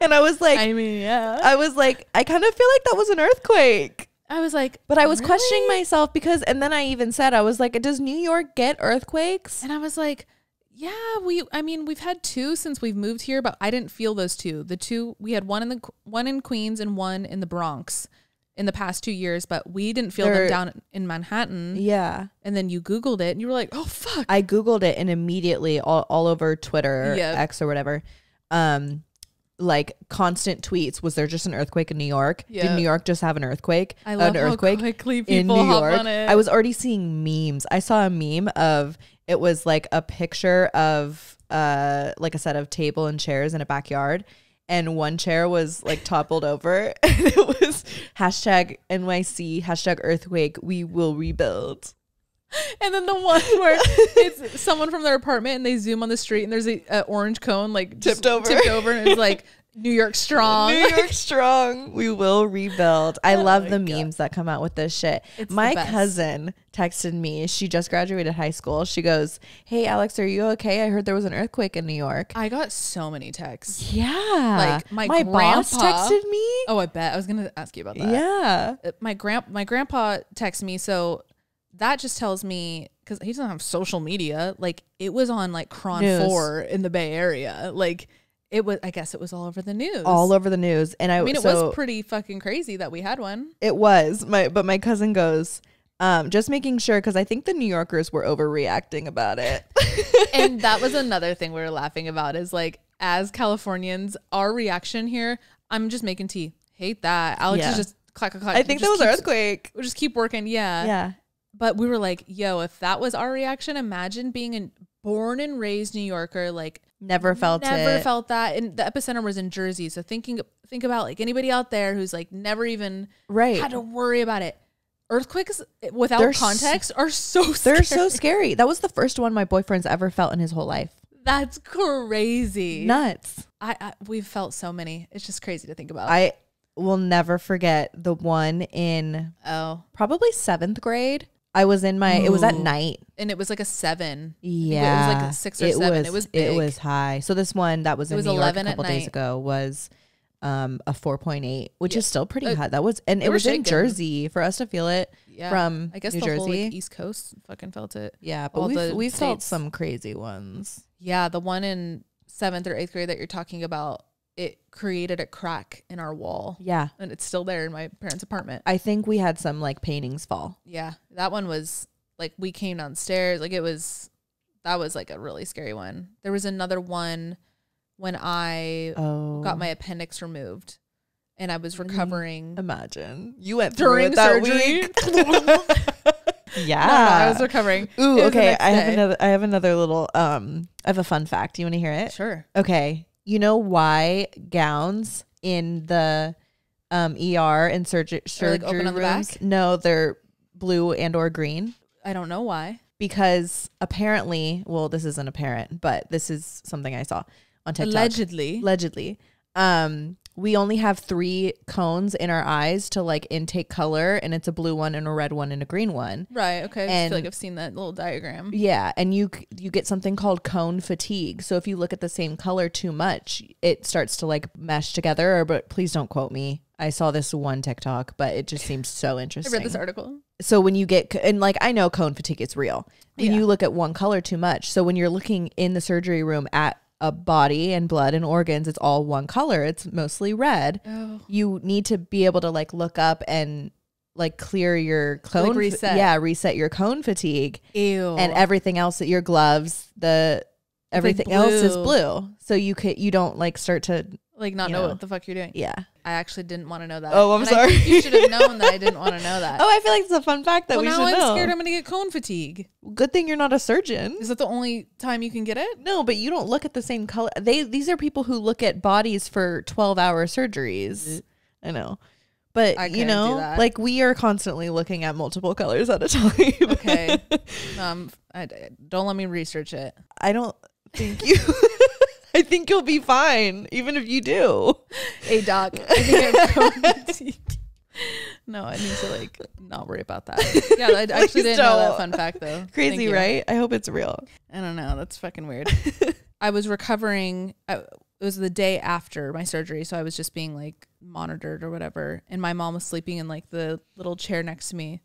And I was like, I mean, yeah. I was like, I kind of feel like that was an earthquake. I was like, but I was really? questioning myself because, and then I even said, I was like, does New York get earthquakes? And I was like, yeah, we, I mean, we've had two since we've moved here, but I didn't feel those two. The two, we had one in the, one in Queens and one in the Bronx. in the past two years, but we didn't feel They're, them down in Manhattan. Yeah. And then you Googled it and you were like, oh, fuck. I Googled it and immediately all, all over Twitter, yep. X or whatever, um, like constant tweets. Was there just an earthquake in New York? Yep. Did New York just have an earthquake? I love an earthquake how quickly people hop on it. I was already seeing memes. I saw a meme of, it was like a picture of uh, like a set of table and chairs in a backyard. And one chair was like toppled over. And it was hashtag N Y C, hashtag earthquake, we will rebuild. And then the one where it's someone from their apartment and they zoom on the street and there's a, a orange cone like tipped over. Tipped over and it's like New York strong. New York strong. We will rebuild. I oh love the God. memes that come out with this shit. It's my cousin texted me. She just graduated high school. She goes, hey, Alex, are you okay? I heard there was an earthquake in New York. I got so many texts. Yeah. Like my, my grandpa boss texted me. Oh, I bet. I was going to ask you about that. Yeah. My, grand, my grandpa texted me. So that just tells me, because he doesn't have social media, like it was on like Cron four in the Bay Area. Like, it was, I guess it was all over the news. All over the news. And I, I mean, it so, was pretty fucking crazy that we had one. It was. My, but my cousin goes, um, just making sure, because I think the New Yorkers were overreacting about it. And that was another thing we were laughing about is like, as Californians, our reaction here, I'm just making tea. Hate that. Alex yeah. is just clack, clack, clack. I think that was keeps, earthquake. We'll just keep working. Yeah. Yeah. But we were like, yo, if that was our reaction, imagine being a born and raised New Yorker, like, Never felt never it. Never felt that. And the epicenter was in Jersey. So thinking, think about like anybody out there who's like never even right. had to worry about it. Earthquakes without they're context are so scary. They're so scary. That was the first one my boyfriend's ever felt in his whole life. That's crazy. Nuts. I, I We've felt so many. It's just crazy to think about. I will never forget the one in oh probably seventh grade. I was in my, Ooh. It was at night. And it was like a seven. Yeah. It was like a six or it seven. Was, it was big. It was high. So this one that was it in was New York a couple days night. ago was um, a four point eight, which yeah. is still pretty uh, high. That was, and it was shaking. in Jersey for us to feel it yeah. from I guess New the Jersey. Whole, like, East Coast fucking felt it. Yeah. But we've, we've felt some crazy ones. Yeah. The one in seventh or eighth grade that you're talking about, it created a crack in our wall. Yeah. And it's still there in my parents' apartment. I think we had some like paintings fall. Yeah. That one was like, we came downstairs. Like it was, that was like a really scary one. There was another one when I oh. got my appendix removed and I was recovering. Imagine. You went during surgery. That week. Yeah. No, no, I was recovering. Ooh, was okay. I have another, I have another little, um, I have a fun fact. You want to hear it? Sure. Okay. You know why gowns in the um, E R and surgery surgery like open on the rooms? Back? No, they're blue and or green. I don't know why. Because apparently, well, this isn't apparent, but this is something I saw on TikTok. Allegedly, allegedly, um, we only have three cones in our eyes to like intake color, and it's a blue one and a red one and a green one. Right. Okay. And I feel like I've seen that little diagram. Yeah, and you you get something called cone fatigue. So if you look at the same color too much, it starts to like mesh together. Or, but please don't quote me. I saw this one TikTok, but it just seems so interesting. I read this article. So when you get, and like, I know cone fatigue is real. When yeah. you look at one color too much. So when you're looking in the surgery room at a body and blood and organs, it's all one color, it's mostly red. Oh. You need to be able to like look up and like clear your cone, like reset. Yeah, reset your cone fatigue. Ew. And everything else, that your gloves, the everything like else is blue, so you could you don't like start to like not know, know what the fuck you're doing. Yeah, I actually didn't want to know that. Oh, I'm and sorry. I think you should have known that I didn't want to know that. Oh, I feel like it's a fun fact that well, we should know. Now I'm scared I'm going to get cone fatigue. Good thing you're not a surgeon. Is that the only time you can get it? No, but you don't look at the same color. They These are people who look at bodies for twelve hour surgeries. I know. But, I you know, like we are constantly looking at multiple colors at a time. Okay. Um, I, don't let me research it. I don't think you... I think you'll be fine, even if you do. Hey, doc. I think I'm cone No, I need to like not worry about that. Yeah, I actually didn't don't. know that fun fact though. Crazy, right? I hope it's real. I don't know. That's fucking weird. I was recovering. I, it was the day after my surgery, so I was just being like monitored or whatever. And my mom was sleeping in like the little chair next to me,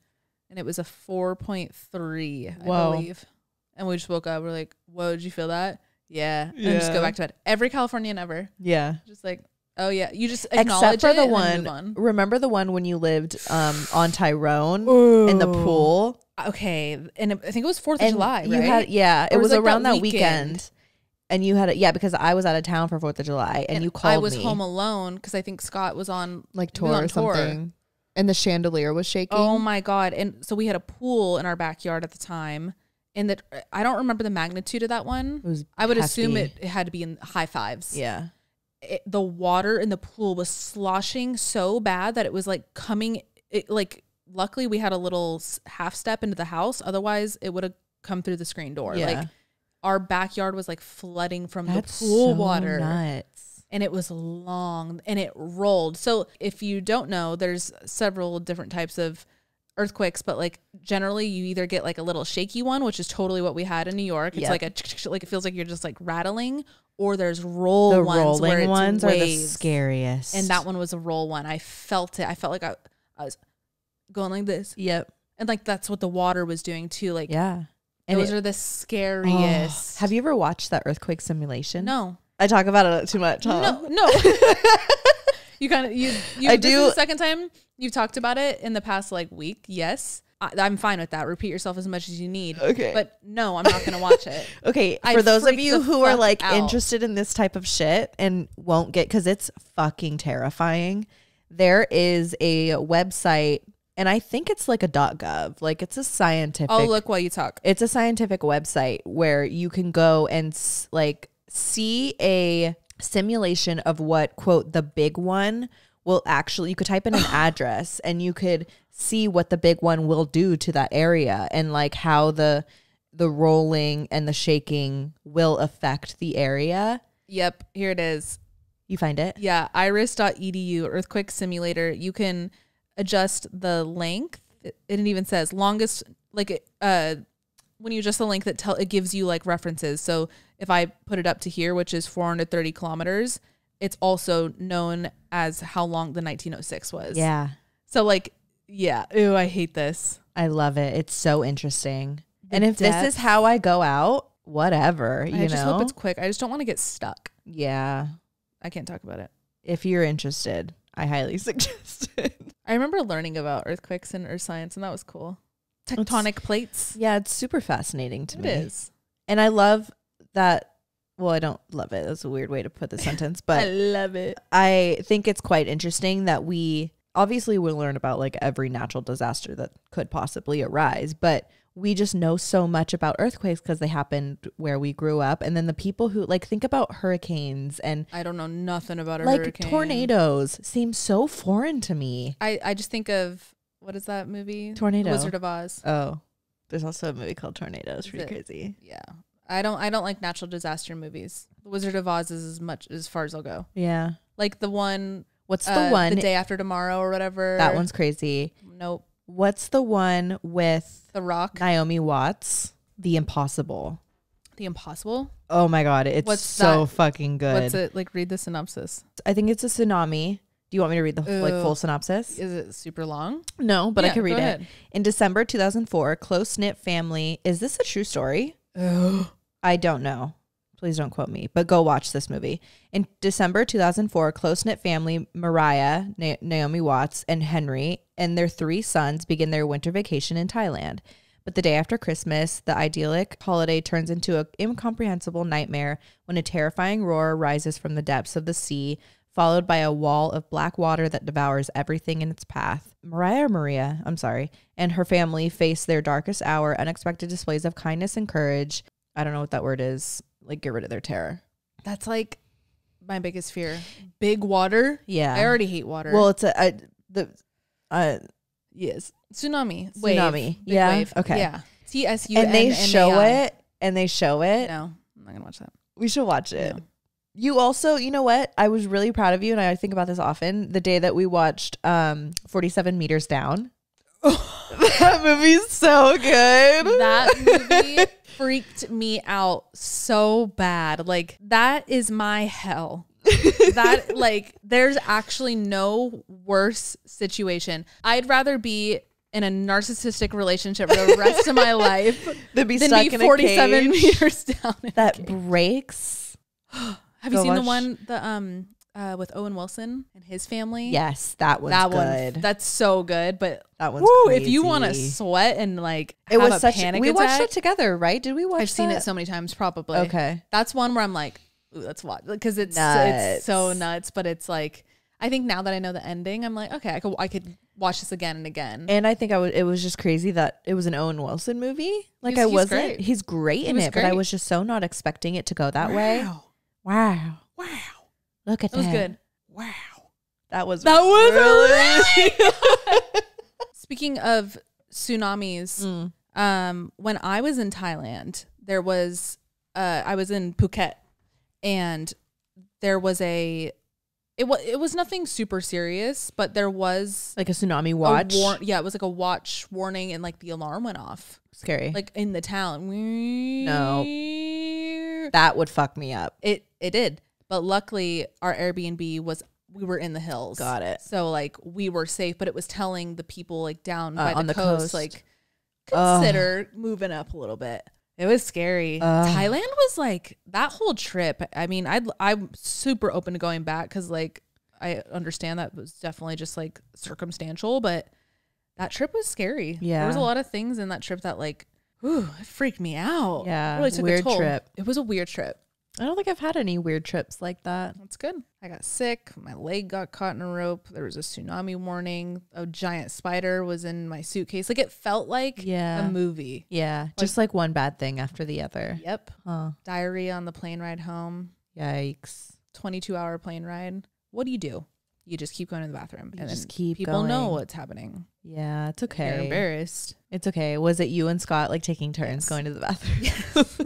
and it was a four point three, I believe. And we just woke up. We're like, "Whoa, did you feel that?" Yeah. And yeah. just go back to bed. Every Californian ever. Yeah. Just like, Oh yeah, you just acknowledge except for it the one. On. Remember the one when you lived um, on Tyrone Ooh. in the pool? Okay, and I think it was Fourth of and July. You right? had, yeah, it, it was, was like around that, that weekend. weekend. And you had it, yeah, because I was out of town for Fourth of July, and, and you called me. I was me. home alone because I think Scott was on like tour we on or something, tour. and the chandelier was shaking. Oh my god! And so we had a pool in our backyard at the time, and that I don't remember the magnitude of that one. It was I would hefty. assume it, it had to be in high fives. Yeah. It, the water in the pool was sloshing so bad that it was like coming it, like luckily we had a little half step into the house, otherwise it would have come through the screen door. Yeah. Like our backyard was like flooding from That's the pool so water nuts. And it was long and it rolled. So if you don't know, there's several different types of earthquakes, but like generally you either get like a little shaky one, which is totally what we had in New York. It's yep. like a like it feels like you're just like rattling. Or there's roll the ones. The rolling where it's ones waves. are the scariest. And that one was a roll one. I felt it. I felt like I, I was going like this. Yep. And like that's what the water was doing too. Like yeah. And those it, are the scariest. Oh. Have you ever watched that earthquake simulation? No. I talk about it too much. Huh? No. No. you kind of you. you I do. Is the second time you've talked about it in the past like week. Yes. I'm fine with that. Repeat yourself as much as you need. Okay. But no, I'm not going to watch it. okay. I'd for those of you who are like out. interested in this type of shit and won't get, because it's fucking terrifying. There is a website and I think it's like a .gov. Like it's a scientific. Oh, look while you talk. It's a scientific website where you can go and like see a simulation of what, quote, the big one will actually, you could type in an address and you could see what the big one will do to that area and like how the the rolling and the shaking will affect the area. Yep, here it is. You find it? Yeah, iris dot e d u earthquake simulator. You can adjust the length. It, it even says longest, like uh when you adjust the length, it tell it gives you like references. So if I put it up to here, which is four hundred thirty kilometers, it's also known as how long the nineteen oh six was. Yeah. So like, yeah. Ooh, I hate this. I love it. It's so interesting. The and if depth. this is how I go out, whatever, you I know? just hope it's quick. I just don't want to get stuck. Yeah. I can't talk about it. If you're interested, I highly suggest it. I remember learning about earthquakes and earth science, and that was cool. Tectonic it's, plates. Yeah, it's super fascinating to it me. It is. And I love that. Well, I don't love it. That's a weird way to put the sentence, but I love it. I think it's quite interesting that we obviously we learn about like every natural disaster that could possibly arise, but we just know so much about earthquakes because they happened where we grew up. And then the people who like think about hurricanes and I don't know nothing about a like hurricane. Tornadoes seem so foreign to me. I, I just think of what is that movie? Tornado. Wizard of Oz. Oh, there's also a movie called Tornado. It's pretty crazy. Yeah. I don't I don't like natural disaster movies. The Wizard of Oz is as much as far as I'll go. Yeah. Like the one What's the uh, one The Day After Tomorrow or whatever. That one's crazy. Nope. What's the one with The Rock? Naomi Watts? The Impossible. The Impossible? Oh my god, it's What's so that? fucking good. What's it like read the synopsis? I think it's a tsunami. Do you want me to read the Ooh. like full synopsis? Is it super long? No, but yeah, I can read it. Ahead. In December two thousand four, close-knit family. Is this a true story? I don't know. Please don't quote me, but go watch this movie. In December two thousand four, close-knit family Mariah, Na Naomi Watts, and Henry and their three sons begin their winter vacation in Thailand. But the day after Christmas, the idyllic holiday turns into an incomprehensible nightmare when a terrifying roar rises from the depths of the sea, followed by a wall of black water that devours everything in its path. Mariah or Maria, I'm sorry, and her family face their darkest hour, unexpected displays of kindness and courage. I don't know what that word is. Like, get rid of their terror. That's like my biggest fear. Big water. Yeah. I already hate water. Well, it's a, I, the, uh, yes. Tsunami. Wave. Tsunami. Big yeah. Wave. Okay. Yeah. T S U N N A I. And they show it. And they show it. No, I'm not going to watch that. We should watch it. No. You also, you know what? I was really proud of you. And I think about this often. The day that we watched um, forty-seven meters Down. Oh. That movie's so good. That movie freaked me out so bad. Like, that is my hell. That, like, there's actually no worse situation. I'd rather be in a narcissistic relationship for the rest of my life than be, than stuck be in forty-seven meters down. That breaks. Have Go you seen watch. the one, the um uh, with Owen Wilson and his family. Yes, that one's that good. One, that's so good. But that one's woo, crazy. If you want to sweat and like it have was a such, panic we attack. Watched it together, right? Did we watch I've that? Seen it so many times, probably. Okay. That's one where I'm like, ooh, let's watch. Because it's, it's so nuts. But it's like, I think now that I know the ending, I'm like, okay, I could I could watch this again and again. And I think I would. It was just crazy that it was an Owen Wilson movie. Like he's, I wasn't. He's great, he's great he in it, great. But I was just so not expecting it to go that wow. way. Wow! Wow! Look at that. That was good. Wow! That was that was really. really good. Speaking of tsunamis, mm. um, when I was in Thailand, there was uh, I was in Phuket, and there was a. It was it was nothing super serious, but there was like a tsunami watch. A yeah, it was like a watch warning, and like the alarm went off. Scary, like in the town. No, that would fuck me up. It it did, but luckily our Airbnb was we were in the hills. Got it. So like we were safe, but it was telling the people like down uh, by the, on the coast, coast, like consider oh. moving up a little bit. It was scary. Uh, Thailand was like that whole trip. I mean, I'd, I'm super open to going back because like I understand that was definitely just like circumstantial, but that trip was scary. Yeah. There was a lot of things in that trip that like, ooh, it freaked me out. Yeah. It really took a toll. Weird trip. It was a weird trip. I don't think I've had any weird trips like that. That's good. I got sick. My leg got caught in a rope. There was a tsunami warning. A giant spider was in my suitcase. Like it felt like yeah. a movie. Yeah. Like, just like one bad thing after the other. Yep. Huh. Diarrhea on the plane ride home. Yikes. twenty-two hour plane ride. What do you do? You just keep going to the bathroom. You and just keep people going. Know what's happening. Yeah, it's okay. You're embarrassed. It's okay. Was it you and Scott like taking turns yes. going to the bathroom? Yes.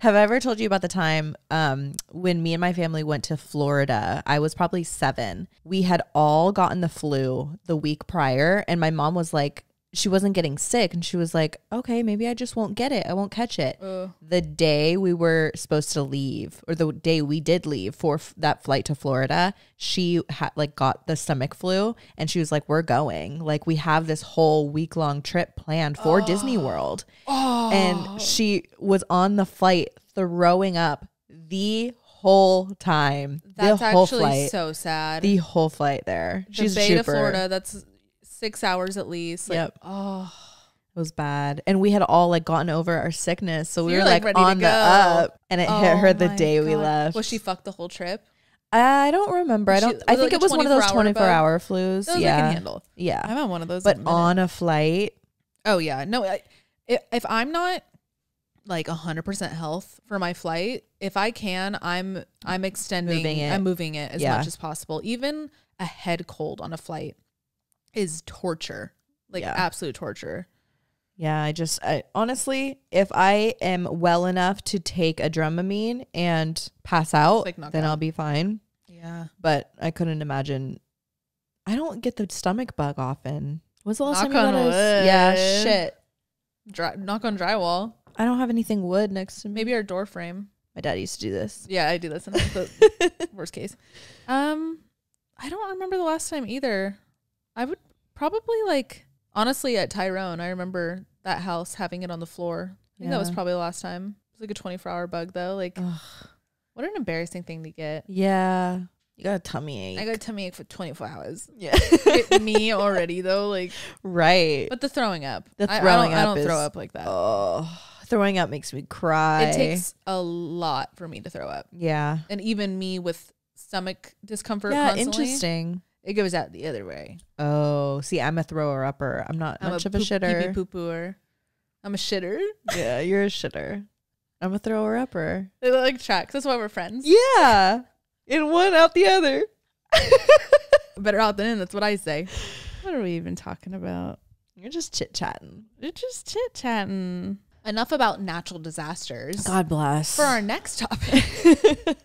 Have I ever told you about the time um, when me and my family went to Florida? I was probably seven. We had all gotten the flu the week prior, and my mom was like, she wasn't getting sick, and she was like, okay, maybe I just won't get it. I won't catch it. Uh. The day we were supposed to leave, or the day we did leave for f that flight to Florida, she had like got the stomach flu, and she was like, we're going. Like we have this whole week long trip planned for oh. Disney World. Oh. And she was on the flight throwing up the whole time. That's the whole actually flight. So sad. The whole flight there. The She's Bay to Florida. That's Six hours at least. Like, yep. Oh, it was bad. And we had all like gotten over our sickness, so, so we were like, like on the up, and it oh hit her the day God. We left. Was she fucked the whole trip? I don't remember. Was I don't. She, I think like it was one of those twenty-four hour flus. Those yeah, I can handle. Yeah, I'm on one of those. But a on a flight. Oh yeah, no. I, if I'm not like one hundred percent health for my flight, if I can, I'm I'm extending. Moving it. I'm moving it as yeah. much as possible. Even a head cold on a flight is torture, like yeah. absolute torture. Yeah, I just, I, honestly, if I am well enough to take a Dramamine and pass out, like then out. I'll be fine. Yeah, but I couldn't imagine. I don't get the stomach bug often. What's the last knock time you got wood. Yeah, shit. Dry, knock on drywall. I don't have anything wood next to me. Maybe our door frame. My dad used to do this. Yeah, I do this. And that's the worst case. Um, I don't remember the last time either. I would probably like, honestly, at Tyrone, I remember that house having it on the floor. I think yeah. that was probably the last time. It was like a twenty-four hour bug though. Like, ugh. What an embarrassing thing to get. Yeah. You got a tummy ache. I got a tummy ache for twenty-four hours. Yeah. Me already though. Like, right. But the throwing up. The throwing I, I don't, up I don't is, throw up like that. Oh, throwing up makes me cry. It takes a lot for me to throw up. Yeah. And even me with stomach discomfort yeah, constantly. Interesting. It goes out the other way. Oh, see, I'm a thrower upper. I'm not I'm much a of a shitter. Pee -pee poo-pooer. I'm a shitter. Yeah, you're a shitter. I'm a thrower upper. They look like tracks. That's why we're friends. Yeah. In one, out the other. Better out than in. That's what I say. What are we even talking about? You're just chit-chatting. You're just chit-chatting. Enough about natural disasters. God bless. For our next topic.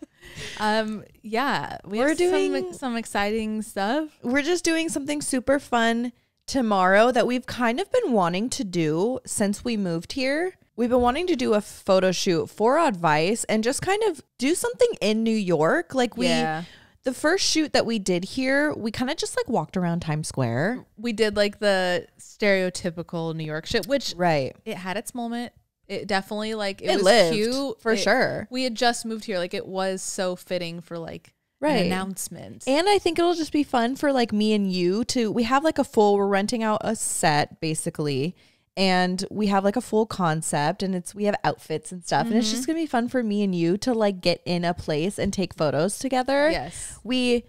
Um, yeah, we we're have doing some, some exciting stuff. We're just doing something super fun tomorrow that we've kind of been wanting to do since we moved here. We've been wanting to do a photo shoot for Oddvice and just kind of do something in New York. Like we, yeah. the first shoot that we did here, we kind of just like walked around Times Square. We did like the stereotypical New York shit, which right. it had its moment. It definitely like it, it was lived, cute for it, sure. We had just moved here, like it was so fitting for like right. an announcement. And I think it'll just be fun for like me and you to, we have like a full, we're renting out a set basically. And we have like a full concept and it's, we have outfits and stuff. Mm-hmm. And it's just gonna be fun for me and you to like get in a place and take photos together. Yes. We,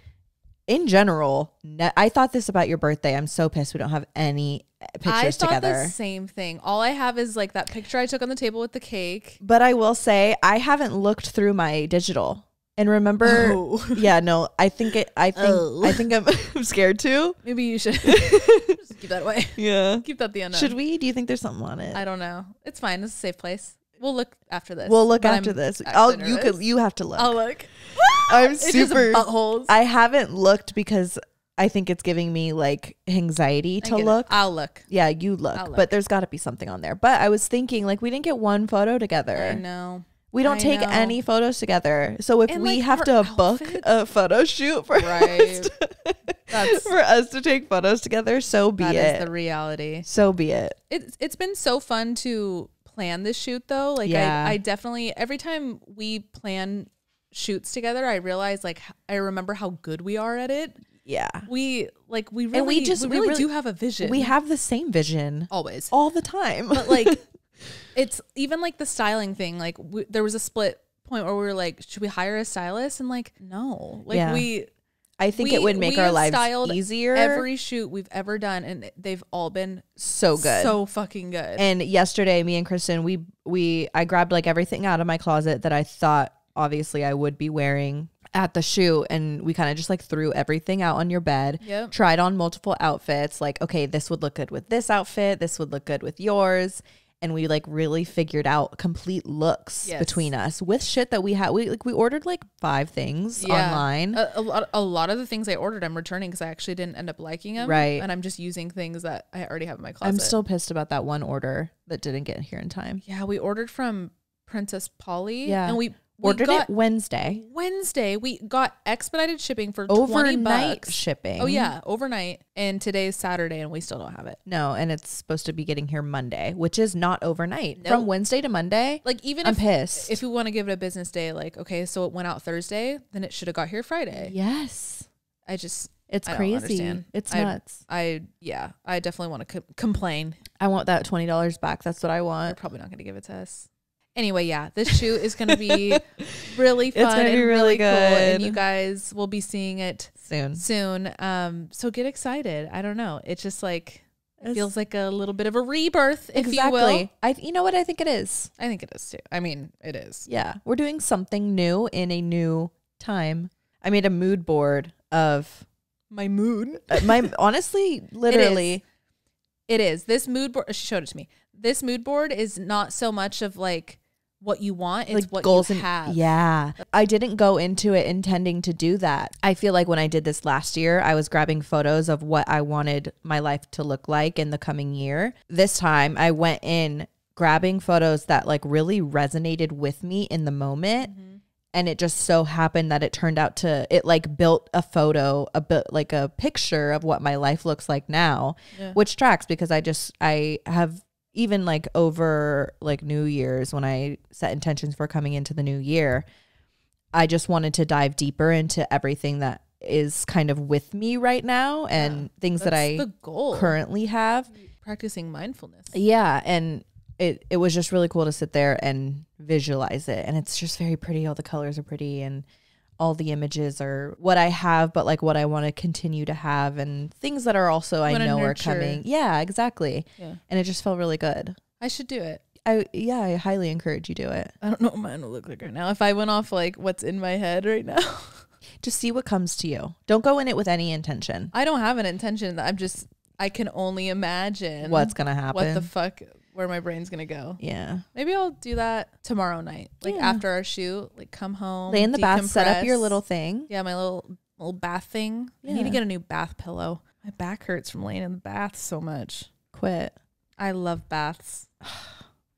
in general, ne- I thought this about your birthday. I'm so pissed we don't have any pictures I thought together. The same thing. All I have is like that picture I took on the table with the cake. But I will say I haven't looked through my digital. And remember, oh. yeah, no, I think it, I think, oh. I think I'm, I'm scared too. Maybe you should just keep that away. Yeah. Keep that the unknown. Should we? Do you think there's something on it? I don't know. It's fine. It's a safe place. We'll look after this. We'll look after I'm this. I'll, you could, you have to look. I'll look. I'm super, buttholes. I haven't looked because I think it's giving me like anxiety to look. It. I'll look. Yeah, you look, look. But there's got to be something on there. But I was thinking like we didn't get one photo together. I know. We don't I take know. any photos together. So if and we like have to outfits. book a photo shoot for, right. us to, That's, for us to take photos together, so be that it. That is the reality. So be it. It's, it's been so fun to plan this shoot, though. Like yeah. I, I definitely, every time we plan shoots together, I realize, like, I remember how good we are at it. Yeah. We, like, we really, and we just, we really, we really do have a vision. We have the same vision. Always. All the time. But, like... It's even like the styling thing. Like we, there was a split point where we were like, should we hire a stylist? And like, no, like yeah. we, I think we, it would make our lives easier. Every shoot we've ever done. And they've all been so good. So fucking good. And yesterday, me and Kristen, we, we, I grabbed like everything out of my closet that I thought obviously I would be wearing at the shoot. And we kind of just like threw everything out on your bed, yep. tried on multiple outfits. Like, okay, this would look good with this outfit. This would look good with yours. And we like really figured out complete looks yes. between us with shit that we had. We like we ordered like five things yeah. online. A, a, lot, a lot of the things I ordered, I'm returning because I actually didn't end up liking them. Right. And I'm just using things that I already have in my closet. I'm still pissed about that one order that didn't get here in time. Yeah. We ordered from Princess Polly. Yeah. And we ordered we got it Wednesday. Wednesday. We got expedited shipping for overnight twenty bucks. Shipping. Oh, yeah. Overnight. And today's Saturday and we still don't have it. No. And it's supposed to be getting here Monday, which is not overnight. Nope. From Wednesday to Monday. Like even I'm if, pissed. If we want to give it a business day, like, okay, so it went out Thursday, then it should have got here Friday. Yes. I just. It's I crazy. It's I, nuts. I, yeah, I definitely want to co complain. I want that twenty dollars back. That's what I want. They're probably not going to give it to us. Anyway, yeah, this shoot is going to be really fun. It's going to be really, really good. Cool, and you guys will be seeing it soon. Soon. Um, so get excited. I don't know. It's just like, it feels like a little bit of a rebirth, if exactly. you will. I, you know what? I think it is. I think it is too. I mean, it is. Yeah. We're doing something new in a new time. I made a mood board of my mood. my Honestly, literally. It is. It is. This mood board, she showed it to me. This mood board is not so much of like, what you want, it's like what goals you have. And, yeah. I didn't go into it intending to do that. I feel like when I did this last year, I was grabbing photos of what I wanted my life to look like in the coming year. This time I went in grabbing photos that like really resonated with me in the moment. Mm-hmm. And it just so happened that it turned out to, it like built a photo, a bit like a picture of what my life looks like now, yeah. which tracks because I just, I have even like over like New Year's when I set intentions for coming into the new year, I just wanted to dive deeper into everything that is kind of with me right now and yeah, things that I the goal. currently have. Practicing mindfulness. Yeah. And it, it was just really cool to sit there and visualize it. And it's just very pretty. All the colors are pretty and all the images are what I have, but like what I want to continue to have and things that are also I know are coming. Yeah, exactly. Yeah. And it just felt really good. I should do it. I Yeah, I highly encourage you do it. I don't know what mine will look like right now. If I went off like what's in my head right now. Just see what comes to you. Don't go in it with any intention. I don't have an intention. I'm just, I can only imagine. What's going to happen. What the fuck, where my brain's going to go. Yeah. Maybe I'll do that tomorrow night. Like yeah. after our shoot, like come home. Lay in the decompress. bath, set up your little thing. Yeah, my little little bath thing. Yeah. I need to get a new bath pillow. My back hurts from laying in the bath so much. Quit. I love baths.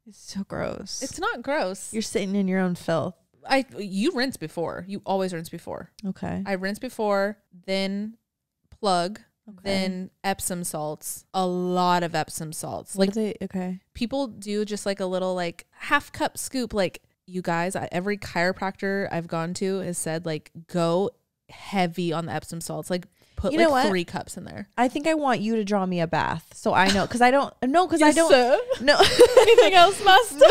It's so gross. It's not gross. You're sitting in your own filth. I You rinse before. You always rinse before. Okay. I rinse before, then plug. Okay. Then Epsom salts, a lot of Epsom salts. Like they, okay, people do just like a little like half cup scoop. Like you guys, every chiropractor I've gone to has said like go heavy on the Epsom salts. Like put you like know what? three cups in there. I think I want you to draw me a bath so I know, because I don't no because yes, I don't sir? no anything else must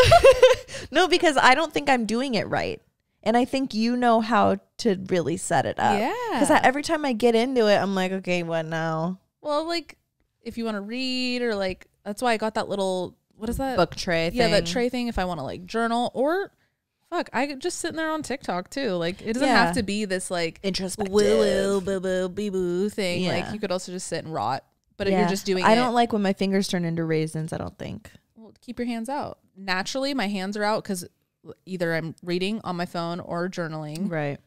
no because I don't think I'm doing it right. And I think you know how to really set it up. Yeah. Because every time I get into it, I'm like, okay, what now? Well, like if you want to read or like, that's why I got that little, what is that? Book tray thing. Yeah, that tray thing if I want to like journal or fuck, I just sitting there on TikTok too. Like it doesn't yeah. have to be this like introspective woo-woo, boo-boo, bee-boo thing. Yeah. Like you could also just sit and rot. But yeah. if you're just doing I it. I don't like when my fingers turn into raisins, I don't think. Well, keep your hands out. Naturally, my hands are out because either I'm reading on my phone or journaling. Right.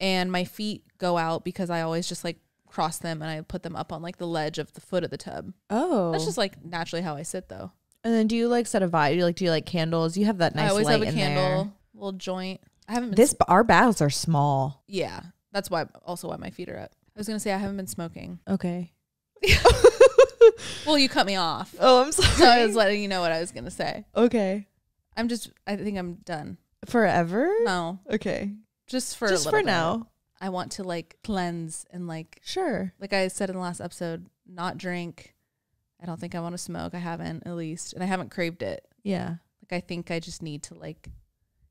And my feet go out because I always just like cross them and I put them up on like the ledge of the foot of the tub. Oh. That's just like naturally how I sit though. And then do you like set a vibe? Do you like, do you like candles? You have that nice light in there. I always have a candle, little joint. I haven't been This, our baths are small. Yeah. That's why, also why my feet are up. I was going to say I haven't been smoking. Okay. Well, you cut me off. Oh, I'm sorry. So I was letting you know what I was going to say. Okay. I'm just, I think I'm done. Forever? No. Okay. Just for Just a for bit. now. I want to like cleanse and like. Sure. Like I said in the last episode, not drink. I don't think I want to smoke. I haven't at least. And I haven't craved it. Yeah. Like I think I just need to like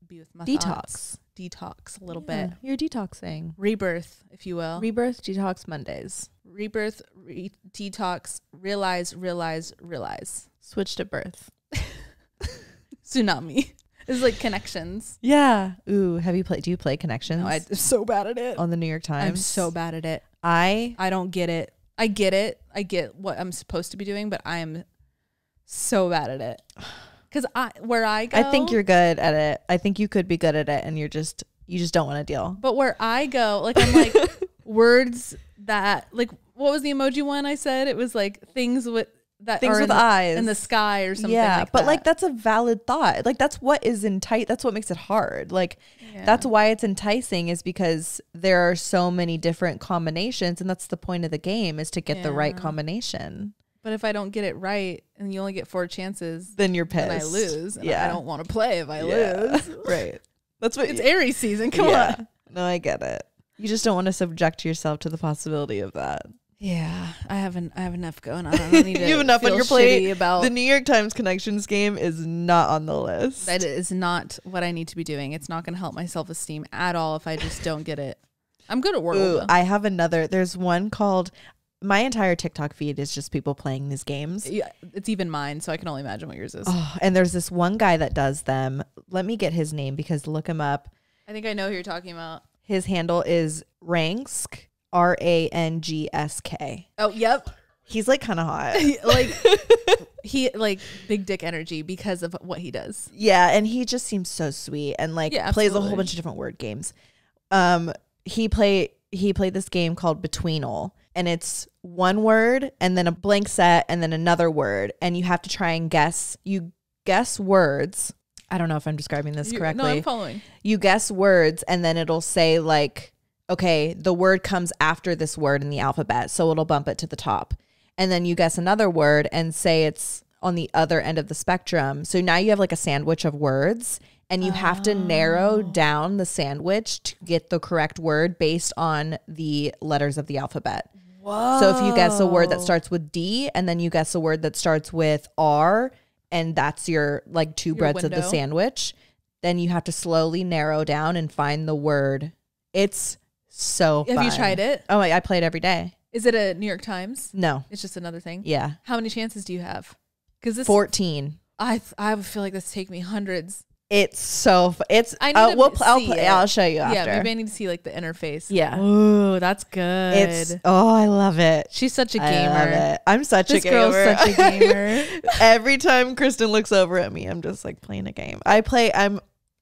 be with my Detox. Thoughts. Detox a little yeah, bit. You're detoxing. Rebirth, if you will. Rebirth, detox Mondays. Rebirth, re detox, realize, realize, realize. Switched at birth. Tsunami. It's like Connections. Yeah. Ooh, have you played? Do you play Connections? No, I'm so bad at it. On the New York Times. I'm so bad at it. I I don't get it. I get it. I get what I'm supposed to be doing, but I'm so bad at it. Because I where I go. I think you're good at it. I think you could be good at it, and you're just you just don't want to deal. But where I go, like I'm like words that like what was the emoji one I said? It was like things with. That things with the, eyes in the sky or something yeah like but that. Like that's a valid thought. Like that's what is enti- that's what makes it hard. Like yeah. that's why it's enticing, is because there are so many different combinations, and that's the point of the game, is to get yeah. the right combination. But if I don't get it right and you only get four chances, then you're pissed and I lose and yeah I don't want to play if I yeah. lose. Right, that's what it's you, Aries season, come yeah. on. No, I get it. You just don't want to subject yourself to the possibility of that. Yeah, I haven't. I have enough going on. I don't need to. You have enough on your plate. About the New York Times Connections game is not on the list. That is not what I need to be doing. It's not going to help my self esteem at all if I just don't get it. I'm good at Wordle. Ooh, I have another. There's one called. My entire TikTok feed is just people playing these games. Yeah, it's even mine, so I can only imagine what yours is. Oh, and there's this one guy that does them. Let me get his name because look him up. I think I know who you're talking about. His handle is Ransk. R A N G S K. Oh, yep. He's like kind of hot. Like he like big dick energy because of what he does. Yeah, and he just seems so sweet and like yeah, plays absolutely. a whole bunch of different word games. Um he play he played this game called Betweenal, and it's one word and then a blank set and then another word, and you have to try and guess. You guess words. I don't know if I'm describing this you, correctly. No, I'm following. You guess words and then it'll say like, okay, the word comes after this word in the alphabet, so it'll bump it to the top. And then you guess another word and say it's on the other end of the spectrum. So now you have like a sandwich of words, and you oh. have to narrow down the sandwich to get the correct word based on the letters of the alphabet. Whoa. So if you guess a word that starts with D, and then you guess a word that starts with R, and that's your like two your breads window. of the sandwich, then you have to slowly narrow down and find the word. It's... so fun. Have you tried it? Oh, I, I play it every day. Is it a New York Times? No. It's just another thing? Yeah. How many chances do you have? Because this fourteen. I I feel like this take me hundreds. It's so fun. It's I need uh, to we'll pl I'll play it. I'll show you after. Yeah, maybe I need to see like the interface. Yeah. Ooh, that's good. It's oh, I love it. She's such a gamer. I love it. I'm such this a gamer. This girl's such a gamer. Every time Kristen looks over at me, I'm just like playing a game. I play I'm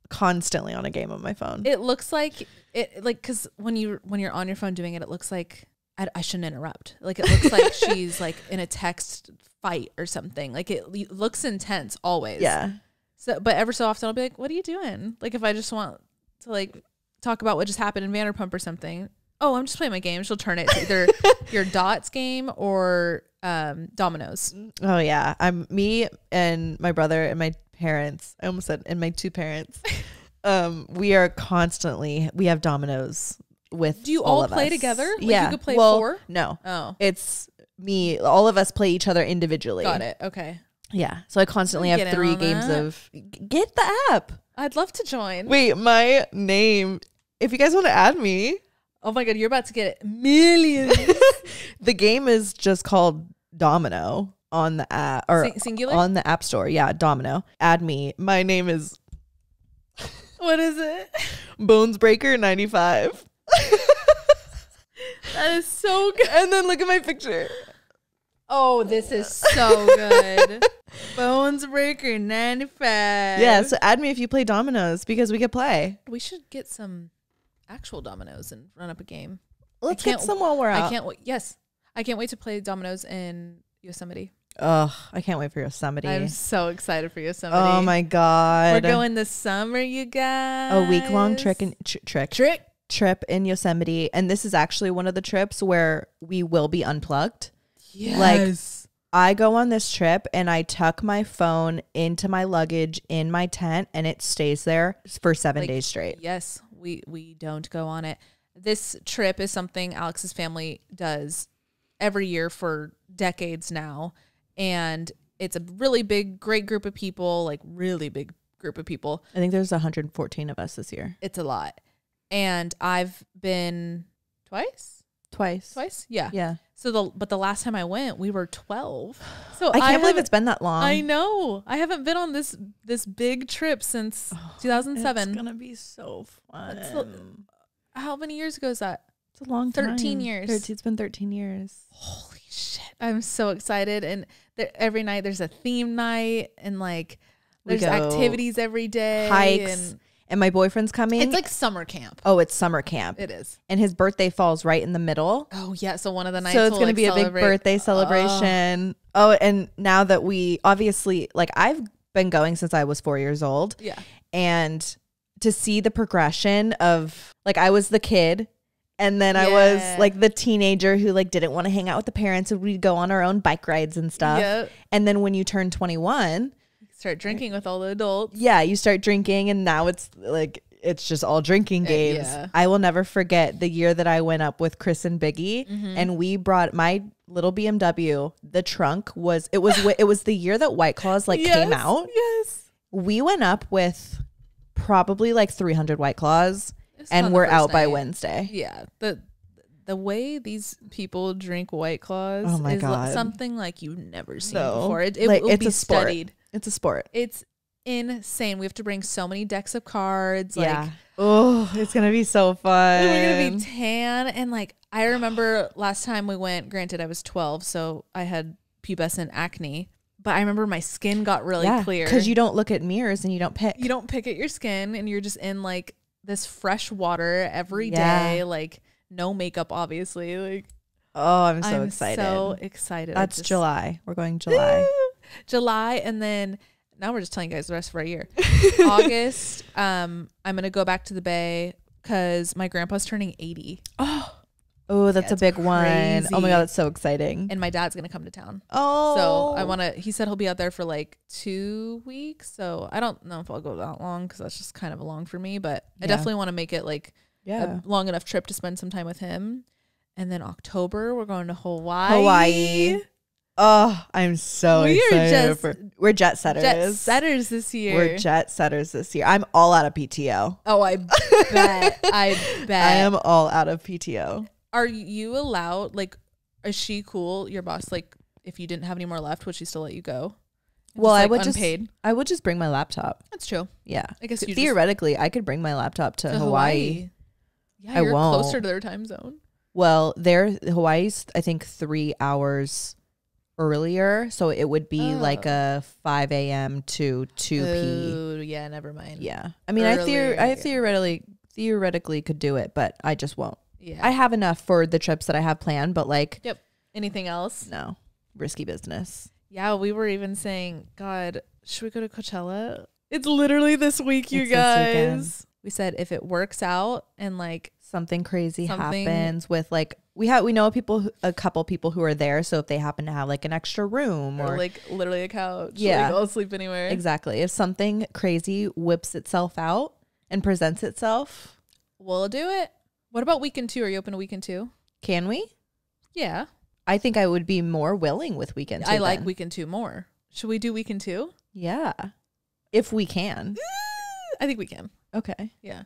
constantly on a game on my phone. It looks like It like because when you when you're on your phone doing it, it looks like I, I shouldn't interrupt. Like it looks like she's like in a text fight or something. Like it, it looks intense always. Yeah. So, but ever so often I'll be like, "What are you doing?" Like if I just want to like talk about what just happened in Vanderpump or something. Oh, I'm just playing my game. She'll turn it to either your dots game or um, dominoes. Oh yeah, I'm me and my brother and my parents. I almost said and my two parents. Um, we are constantly, we have dominoes with Do you all, all play us. together? Like yeah. You could play well, four? No. Oh. It's me. All of us play each other individually. Got it. Okay. Yeah. So I constantly have three games that. of... Get the app. I'd love to join. Wait, my name... If you guys want to add me... Oh my God, you're about to get millions. The game is just called Domino on the app or Sing singular? on the app store. Yeah, Domino. Add me. My name is... What is it? Bonesbreaker ninety-five. That is so good. And then look at my picture. Oh, this is so good. Bonesbreaker ninety-five. Yeah, so add me if you play dominoes because we could play. We should get some actual dominoes and run up a game. Let's get some while we're out. I can't wait. Yes. I can't wait to play dominoes in Yosemite. Oh, I can't wait for Yosemite. I'm so excited for Yosemite. Oh, my God. We're going this summer, you guys. A week-long trick and tr trick. Trick. Trip in Yosemite. And this is actually one of the trips where we will be unplugged. Yes. Like, I go on this trip and I tuck my phone into my luggage in my tent and it stays there for seven like, days straight. Yes, we, we don't go on it. This trip is something Alex's family does every year for decades now. And it's a really big, great group of people, like really big group of people. I think there's one hundred fourteen of us this year. It's a lot. And I've been twice? Twice. Twice? Yeah. Yeah. So the but the last time I went, we were twelve. So I can't I believe it's been that long. I know. I haven't been on this this big trip since oh, two thousand seven. It's gonna be so fun. A, how mmany years ago is that? It's a long time. Thirteen years. thirteen, it's been thirteen years. Holy shit! I'm so excited, and there, every night there's a theme night, and like there's activities every day, hikes. And And my boyfriend's coming. It's like summer camp. Oh, it's summer camp. It is. And his birthday falls right in the middle. Oh, yeah. So one of the nights. So it's going like to be celebrate. a big birthday celebration. Oh. oh, and now that we obviously, like I've been going since I was four years old. Yeah. And to see the progression of, like I was the kid. And then yeah. I was like the teenager who like didn't want to hang out with the parents. And we'd go on our own bike rides and stuff. Yep. And then when you turn twenty-one... Start drinking with all the adults. Yeah, you start drinking and now it's like it's just all drinking games. Uh, yeah. I will never forget the year that I went up with Chris and Biggie mm-hmm. and we brought my little B M W. The trunk was it was it was the year that White Claws like yes, came out. Yes. We went up with probably like three hundred White Claws and we're out night. by Wednesday. Yeah. The the way these people drink White Claws oh my is God. something like you've never seen no. before. It, it like, will it's be a sport. studied. It's a sport. It's insane. We have to bring so many decks of cards. Yeah. Like, oh, it's going to be so fun. We're going to be tan. And like, I remember last time we went, granted I was twelve, so I had pubescent acne, but I remember my skin got really yeah, clear. Because you don't look at mirrors and you don't pick. You don't pick at your skin and you're just in like this fresh water every yeah. day. Like no makeup, obviously. Like, oh, I'm so I'm excited. I'm so excited. That's just, July. We're going July. July, and then now we're just telling you guys the rest of our year. August, um, I'm gonna go back to the Bay because my grandpa's turning eighty. Oh, oh, that's yeah, a big crazy. one. Oh my God, that's so exciting! And my dad's gonna come to town. Oh, so I wanna. He said he'll be out there for like two weeks. So I don't know if I'll go that long because that's just kind of long for me. But yeah. I definitely want to make it like yeah. a long enough trip to spend some time with him. And then October, we're going to Hawaii. Hawaii. Oh, I'm so we excited. Just for, we're jet setters. Jet setters this year. We're jet setters this year. I'm all out of P T O. Oh, I bet. I bet. I am all out of P T O. Are you allowed, like, is she cool, your boss, like, if you didn't have any more left, would she still let you go? And well, just, like, I would unpaid? just, I would just bring my laptop. That's true. Yeah. I guess you Theoretically, just, I could bring my laptop to, to Hawaii. Hawaii. Yeah, you're I won't. closer to their time zone. Well, they're, Hawaii's, I think, three hours earlier, so it would be oh. like a five A M to two P. Yeah, never mind. Yeah, I mean, earlier, I, the I theoretically theoretically could do it, but I just won't. Yeah, I have enough for the trips that I have planned, but like, yep, anything else? No, risky business. Yeah, we were even saying, God, should we go to Coachella? It's literally this week, you it's guys. We said if it works out and like something crazy something happens with like. We have we know people, a couple people who are there. So if they happen to have like an extra room or, or like literally a couch, yeah, like, I'll sleep anywhere. Exactly. If something crazy whips itself out and presents itself, we'll do it. What about weekend two? Are you open to weekend two? Can we? Yeah. I think I would be more willing with weekend two. I like then. weekend two more. Should we do weekend two? Yeah. If we can. I think we can. Okay. Yeah.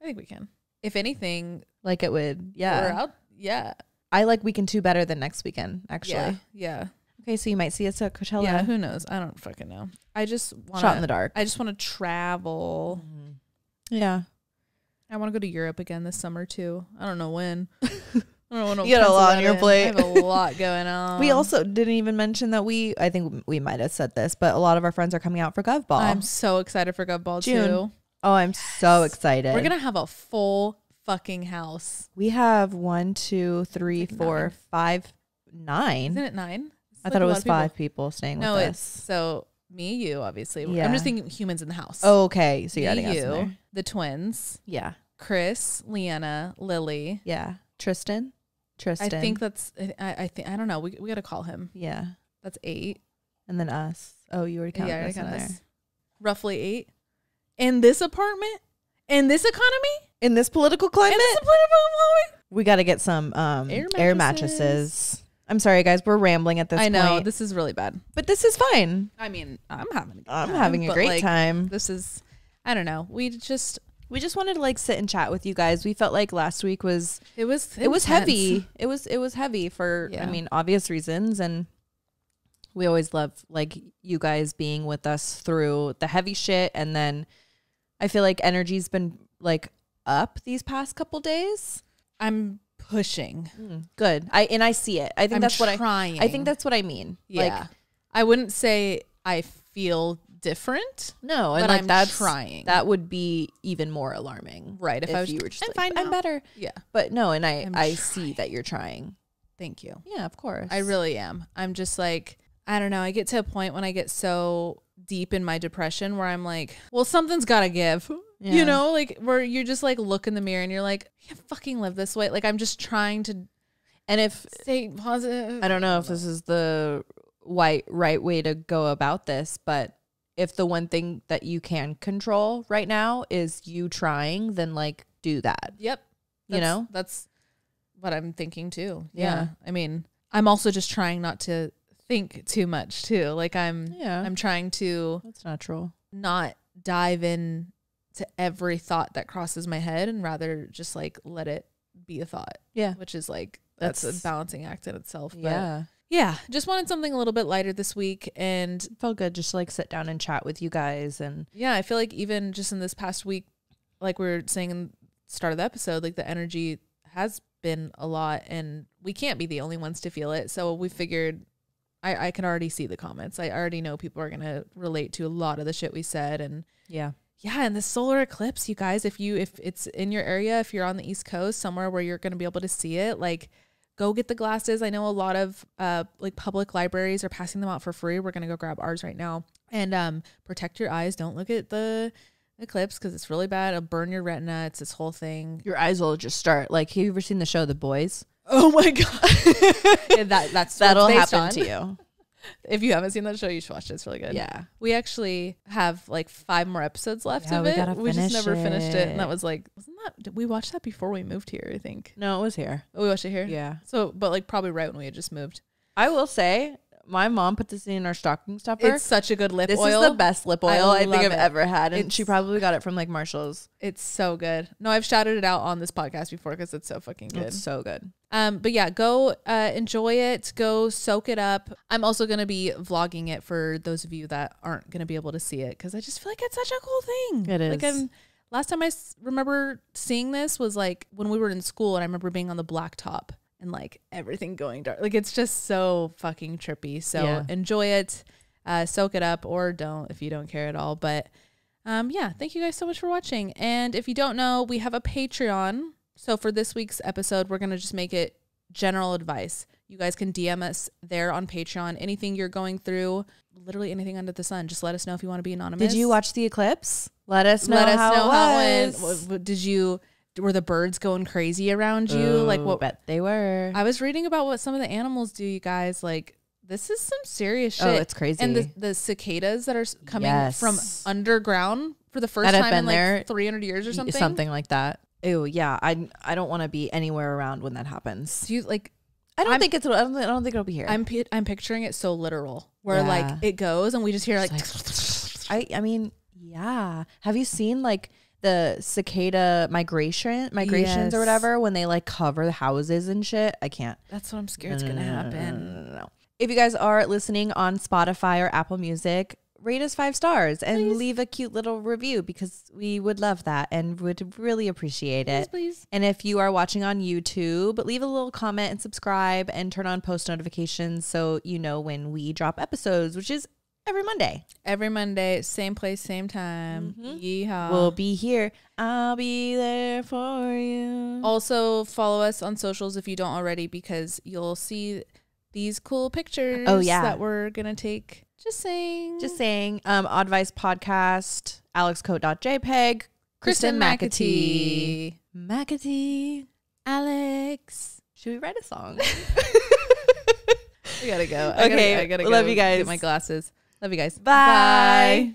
I think we can. If anything. Like it would. Yeah. We're out. Yeah. I like weekend two better than next weekend, actually. Yeah. Yeah. Okay, so you might see us at Coachella. Yeah, who knows? I don't fucking know. I just want to. Shot in the dark. I just want to travel. Mm-hmm. Yeah. I want to go to Europe again this summer, too. I don't know when. I don't know. You got a lot on your plate. I have a lot going on. We also didn't even mention that we, I think we might have said this, but a lot of our friends are coming out for GovBall. I'm so excited for GovBall, June. too. Oh, I'm yes. so excited. We're going to have a full fucking house. We have one, two, three, four, nine. five, nine. Isn't it nine? I like thought it was five people, people staying no, with us. No, it's so me, you, obviously. Yeah. I'm just thinking humans in the house. Oh, okay. So you're adding us in there. The twins. Yeah. Chris, Leanna, Lily. Yeah. Tristan. Tristan. I think that's, I, I think, I don't know. We, we got to call him. Yeah. That's eight. And then us. Oh, you already counted yeah, us in us. there. Roughly eight. In this apartment? In this economy? In this political climate? In this political climate? We got to get some um, air mattresses. Air mattresses. I'm sorry, guys. We're rambling at this point. I know. Point. This is really bad. But this is fine. I mean, I'm having a good I'm time, having a great like, time. This is, I don't know. We just we just wanted to like sit and chat with you guys. We felt like last week was it was intense. It was heavy. It was it was heavy for yeah. I mean, obvious reasons, and we always love like you guys being with us through the heavy shit, and then I feel like energy's been like up these past couple days. I'm pushing mm, good I and I see it I think I'm that's what trying. I I think that's what I mean yeah like, I wouldn't say I feel different no and but like I'm that's trying that would be even more alarming right if, if I was you were just I'm like, fine I'm now. better yeah but no and I I'm I trying. see that you're trying thank you yeah of course I really am I'm just like I don't know I get to a point when I get so deep in my depression where I'm like well something's gotta give. Yeah. You know, like where you just like look in the mirror and you're like, you can't fucking live this way. Like I'm just trying to, and if stay positive. I don't know if this is the white right way to go about this, but if the one thing that you can control right now is you trying, then like do that. Yep. That's, you know, that's what I'm thinking too. Yeah. yeah. I mean, I'm also just trying not to think too much too. Like I'm, yeah. I'm trying to. That's natural. Not dive in to every thought that crosses my head and rather just like let it be a thought. Yeah. Which is like, that's, that's a balancing act in itself. Yeah. But yeah. Just wanted something a little bit lighter this week and felt good. Just like sit down and chat with you guys. And yeah, I feel like even just in this past week, like we were saying in the start of the episode, like the energy has been a lot and we can't be the only ones to feel it. So we figured I, I can already see the comments. I already know people are going to relate to a lot of the shit we said. And yeah. Yeah, and the solar eclipse, you guys, if you if it's in your area, if you're on the East Coast, somewhere where you're going to be able to see it, like go get the glasses. I know a lot of uh like public libraries are passing them out for free. We're going to go grab ours right now. And um protect your eyes. Don't look at the eclipse cuz it's really bad. It'll burn your retina. It's this whole thing. Your eyes will just start like have you ever seen the show The Boys? Oh my god. yeah, that that's that'll happen on. to you. If you haven't seen that show, you should watch it. It's really good. Yeah. We actually have like five more episodes left yeah, of we it. Gotta we just never it. finished it. And that was like, wasn't that, did we watch that before we moved here, I think? No, it was here. Oh, we watched it here? Yeah. So, but like probably right when we had just moved. I will say, my mom put this in our stocking stuffer. It's such a good lip this oil. This is the best lip oil I, I think I've it. ever had. And it's, she probably got it from like Marshall's. It's so good. No, I've shouted it out on this podcast before because it's so fucking good. It's so good. Um, but yeah, go uh, enjoy it. Go soak it up. I'm also going to be vlogging it for those of you that aren't going to be able to see it because I just feel like it's such a cool thing. It is. Like I'm, last time I s remember seeing this was like when we were in school and I remember being on the blacktop. And like everything going dark. Like it's just so fucking trippy. So yeah. enjoy it. Uh, soak it up or don't if you don't care at all. But um, yeah, thank you guys so much for watching. And if you don't know, we have a Patreon. So for this week's episode, we're going to just make it general advice. You guys can D M us there on Patreon. Anything you're going through, literally anything under the sun. Just let us know if you want to be anonymous. Did you watch the eclipse? Let us know, let us how, know it how it went. Did you... Were the birds going crazy around you? Ooh, like what? Bet they were. I was reading about what some of the animals do, you guys. Like this is some serious shit. Oh, it's crazy. And the, the cicadas that are coming yes. from underground for the first that time in like there, three hundred years or something. Something like that. Ew, yeah. I I don't want to be anywhere around when that happens. Do you like? I don't I'm, think it's. I don't, I don't think it'll be here. I'm I'm picturing it so literal, where yeah. like it goes and we just hear like. like I I mean yeah. Have you seen like the cicada migration migrations yes. or whatever, when they like cover the houses and shit? I can't. That's what I'm scared is gonna happen. No. If you guys are listening on Spotify or Apple Music, rate us five stars and please. leave a cute little review, because we would love that and would really appreciate it. Please, please. And if you are watching on YouTube, leave a little comment and subscribe and turn on post notifications so you know when we drop episodes, which is every Monday. Every Monday, same place, same time. Mm-hmm. Yeehaw. We'll be here. I'll be there for you. Also, follow us on socials if you don't already, because you'll see these cool pictures oh, yeah. that we're going to take. Just saying. Just saying. Um, Oddvice Podcast, alex coat dot j p g, Kristen McAtee. McAtee. Alex. Should we write a song? We got to go. I okay. Gotta, I got to go. Love you guys. Get my glasses. Love you guys. Bye. Bye.